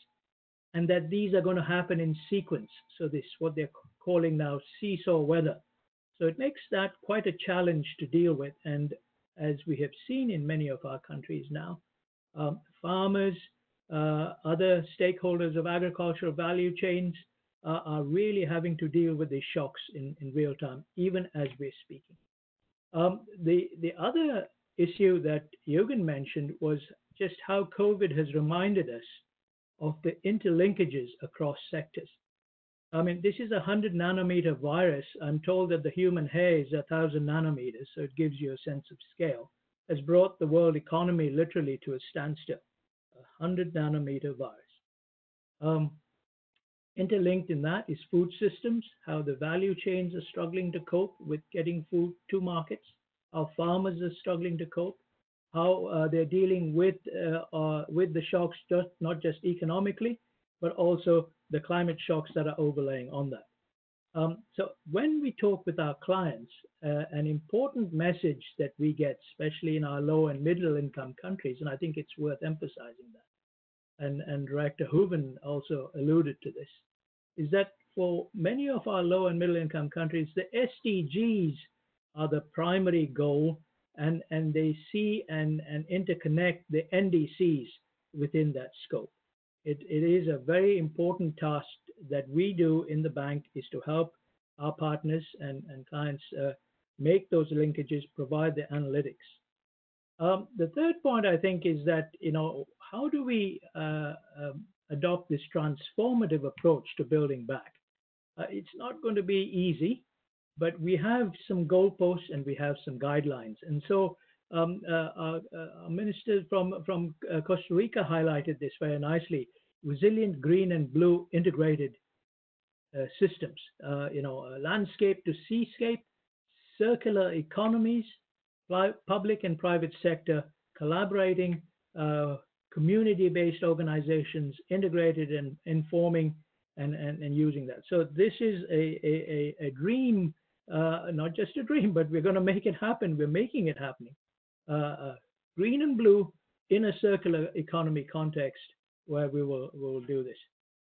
and that these are going to happen in sequence. So this is what they're calling now seesaw weather. So it makes that quite a challenge to deal with. And as we have seen in many of our countries now, um, farmers, uh, other stakeholders of agricultural value chains uh, are really having to deal with these shocks in, in real time, even as we're speaking. Um, the, the other issue that Jürgen mentioned was just how COVID has reminded us of the interlinkages across sectors. I mean, this is a one hundred nanometer virus. I'm told that the human hair is one thousand nanometers, so it gives you a sense of scale, has brought the world economy literally to a standstill. A one hundred nanometer virus. Um, interlinked in that is food systems, how the value chains are struggling to cope with getting food to markets, how farmers are struggling to cope, how uh, they're dealing with, uh, uh, with the shocks, just, not just economically, but also the climate shocks that are overlaying on that. Um, so when we talk with our clients, uh, an important message that we get, especially in our low and middle income countries, and I think it's worth emphasizing that, and, and Director Hooven also alluded to this, is that for many of our low and middle income countries, the S D Gs are the primary goal, and, and they see and, and interconnect the N D Cs within that scope. It, it is a very important task that we do in the bank, is to help our partners and, and clients uh, make those linkages, provide the analytics. Um, the third point, I think, is that, you know, how do we uh, um, adopt this transformative approach to building back? Uh, it's not going to be easy, but we have some goalposts and we have some guidelines. And so Um, uh, our, uh, our ministers from, from uh, Costa Rica highlighted this very nicely: resilient green and blue integrated uh, systems, uh, you know, uh, landscape to seascape, circular economies, public and private sector collaborating, uh, community-based organizations integrated and informing and, and, and using that. So this is a, a, a dream, uh, not just a dream, but we're going to make it happen. We're making it happening. Uh, green and blue in a circular economy context where we will, we will do this.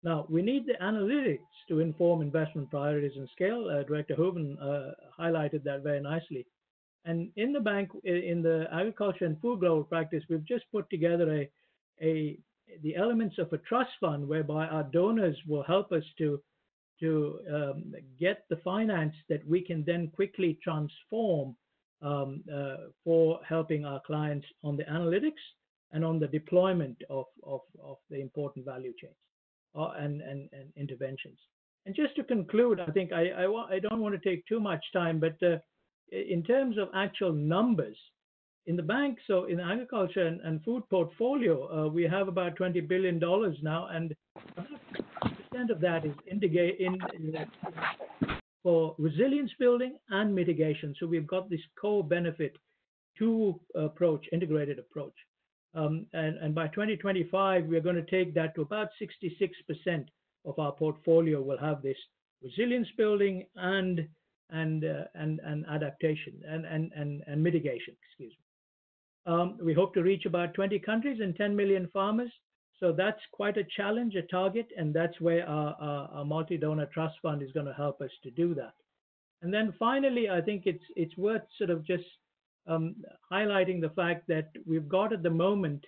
Now, we need the analytics to inform investment priorities and scale. Uh, Director Hooven uh, highlighted that very nicely. And in the bank, in the agriculture and food global practice, we've just put together a, a the elements of a trust fund whereby our donors will help us to, to um, get the finance that we can then quickly transform Um, uh, for helping our clients on the analytics and on the deployment of, of, of the important value chains uh, and, and, and interventions. And just to conclude, I think I, I, I don't want to take too much time, but uh, in terms of actual numbers, in the bank, so in agriculture and, and food portfolio, uh, we have about twenty billion dollars now, and one hundred percent of that is indicate in, in, in for resilience building and mitigation. So we've got this co-benefit two approach, integrated approach. Um, and, and by twenty twenty-five, we're going to take that to about sixty-six percent of our portfolio will have this resilience building and and uh, and, and adaptation and, and, and, and mitigation, excuse me. Um, we hope to reach about twenty countries and ten million farmers. So that's quite a challenge, a target, and that's where our, our, our multi-donor trust fund is going to help us to do that. And then finally, I think it's it's worth sort of just um, highlighting the fact that we've got at the moment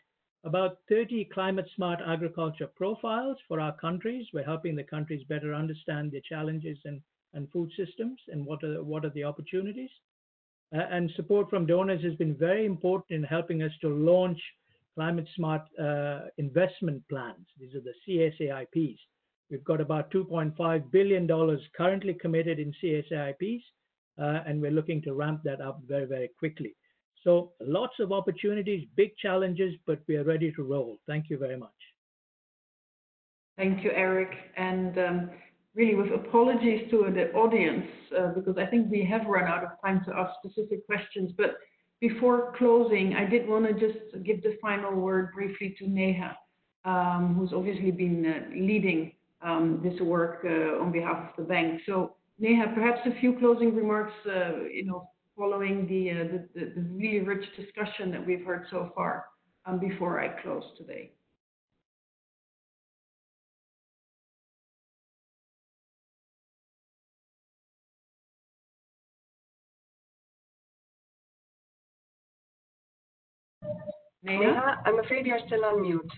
about thirty climate smart agriculture profiles for our countries. We're helping the countries better understand their challenges and, and food systems and what are, what are the opportunities. Uh, and support from donors has been very important in helping us to launch climate smart uh, investment plans. These are the C S A I Ps. We've got about two point five billion dollars currently committed in C S A I Ps, uh, and we're looking to ramp that up very, very quickly. So lots of opportunities, big challenges, but we are ready to roll. Thank you very much. Thank you, Eric. And um, really, with apologies to the audience, uh, because I think we have run out of time to ask specific questions, but before closing, I did want to just give the final word briefly to Neha, um, who's obviously been uh, leading um, this work uh, on behalf of the bank. So Neha, perhaps a few closing remarks, uh, you know, following the, uh, the, the, the really rich discussion that we've heard so far um, before I close today. Neha, I'm afraid you're still on mute.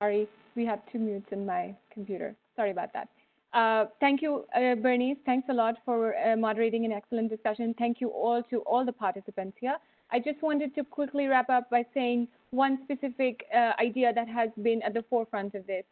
Sorry, we have two mutes in my computer. Sorry about that. Uh, thank you, uh, Bernice. Thanks a lot for uh, moderating an excellent discussion. Thank you all to all the participants here. I just wanted to quickly wrap up by saying one specific uh, idea that has been at the forefront of this.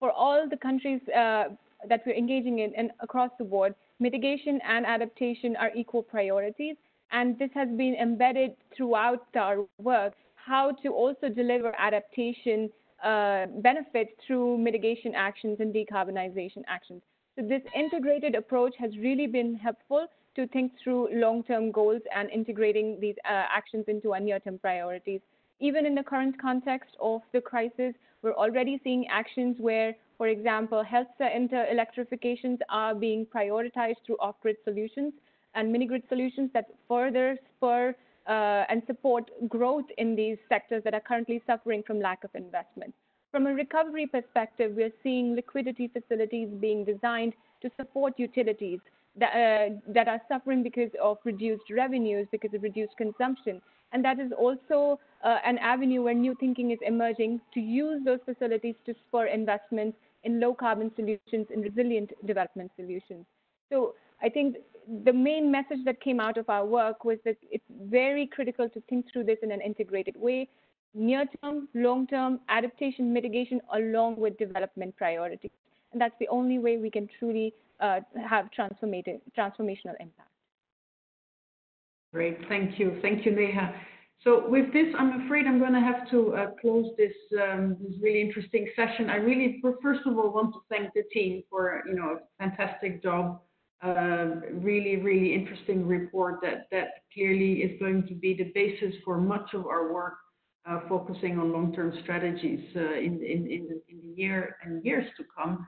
For all the countries uh, that we're engaging in and across the board, mitigation and adaptation are equal priorities. And this has been embedded throughout our work, how to also deliver adaptation uh, benefits through mitigation actions and decarbonization actions. So this integrated approach has really been helpful to think through long-term goals and integrating these uh, actions into our near-term priorities. Even in the current context of the crisis, we're already seeing actions where, for example, health center electrifications are being prioritized through off-grid solutions and mini-grid solutions that further spur uh, and support growth in these sectors that are currently suffering from lack of investment. From a recovery perspective, we're seeing liquidity facilities being designed to support utilities that, uh, that are suffering because of reduced revenues, because of reduced consumption. And that is also uh, an avenue where new thinking is emerging to use those facilities to spur investments in low-carbon solutions and resilient development solutions. So I think the main message that came out of our work was that it's very critical to think through this in an integrated way, near-term, long-term, adaptation, mitigation, along with development priorities. And that's the only way we can truly uh, have transformative, transformational impact. Great, thank you. Thank you, Neha. So with this, I'm afraid I'm going to have to uh, close this, um, this really interesting session. I really, first of all, want to thank the team for, you know, a fantastic job. Uh, really, really interesting report that, that clearly is going to be the basis for much of our work uh, focusing on long-term strategies uh, in, in, in, the, in the year and years to come.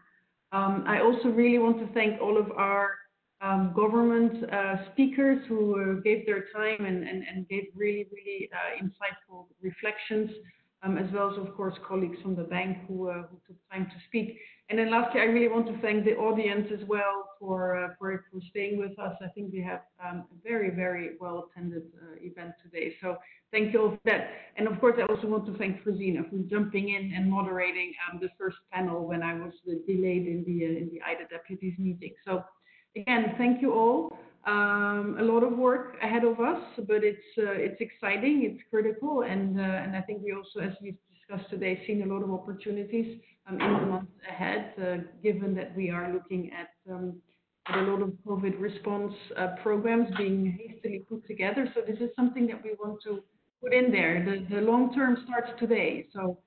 Um, I also really want to thank all of our um, government uh, speakers who uh, gave their time and, and, and gave really, really uh, insightful reflections, um, as well as, of course, colleagues from the bank who, uh, who took time to speak. And then lastly, I really want to thank the audience as well for, uh, for, for staying with us. I think we have um, a very, very well-attended uh, event today. So thank you all for that. And of course, I also want to thank Farzana for jumping in and moderating um, the first panel when I was uh, delayed in the, uh, in the I D A deputies meeting. So again, thank you all. Um, a lot of work ahead of us, but it's, uh, it's exciting, it's critical. And, uh, and I think we also, as we discussed today, seen a lot of opportunities um, in the months ahead, uh, given that we are looking at, um, at a lot of COVID response uh, programs being hastily put together. So this is something that we want to put in there. The, the long term starts today. So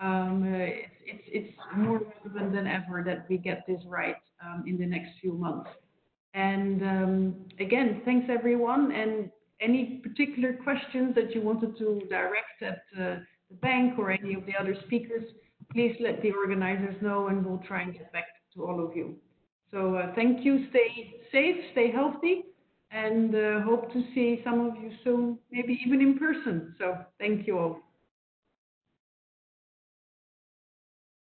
um, uh, it's, it's, it's more relevant than ever that we get this right um, in the next few months. And um, again, thanks everyone. And any particular questions that you wanted to direct at uh, the bank or any of the other speakers, please let the organizers know and we'll try and get back to all of you. So uh, thank you, stay safe, stay healthy, and uh, hope to see some of you soon, maybe even in person. So thank you all.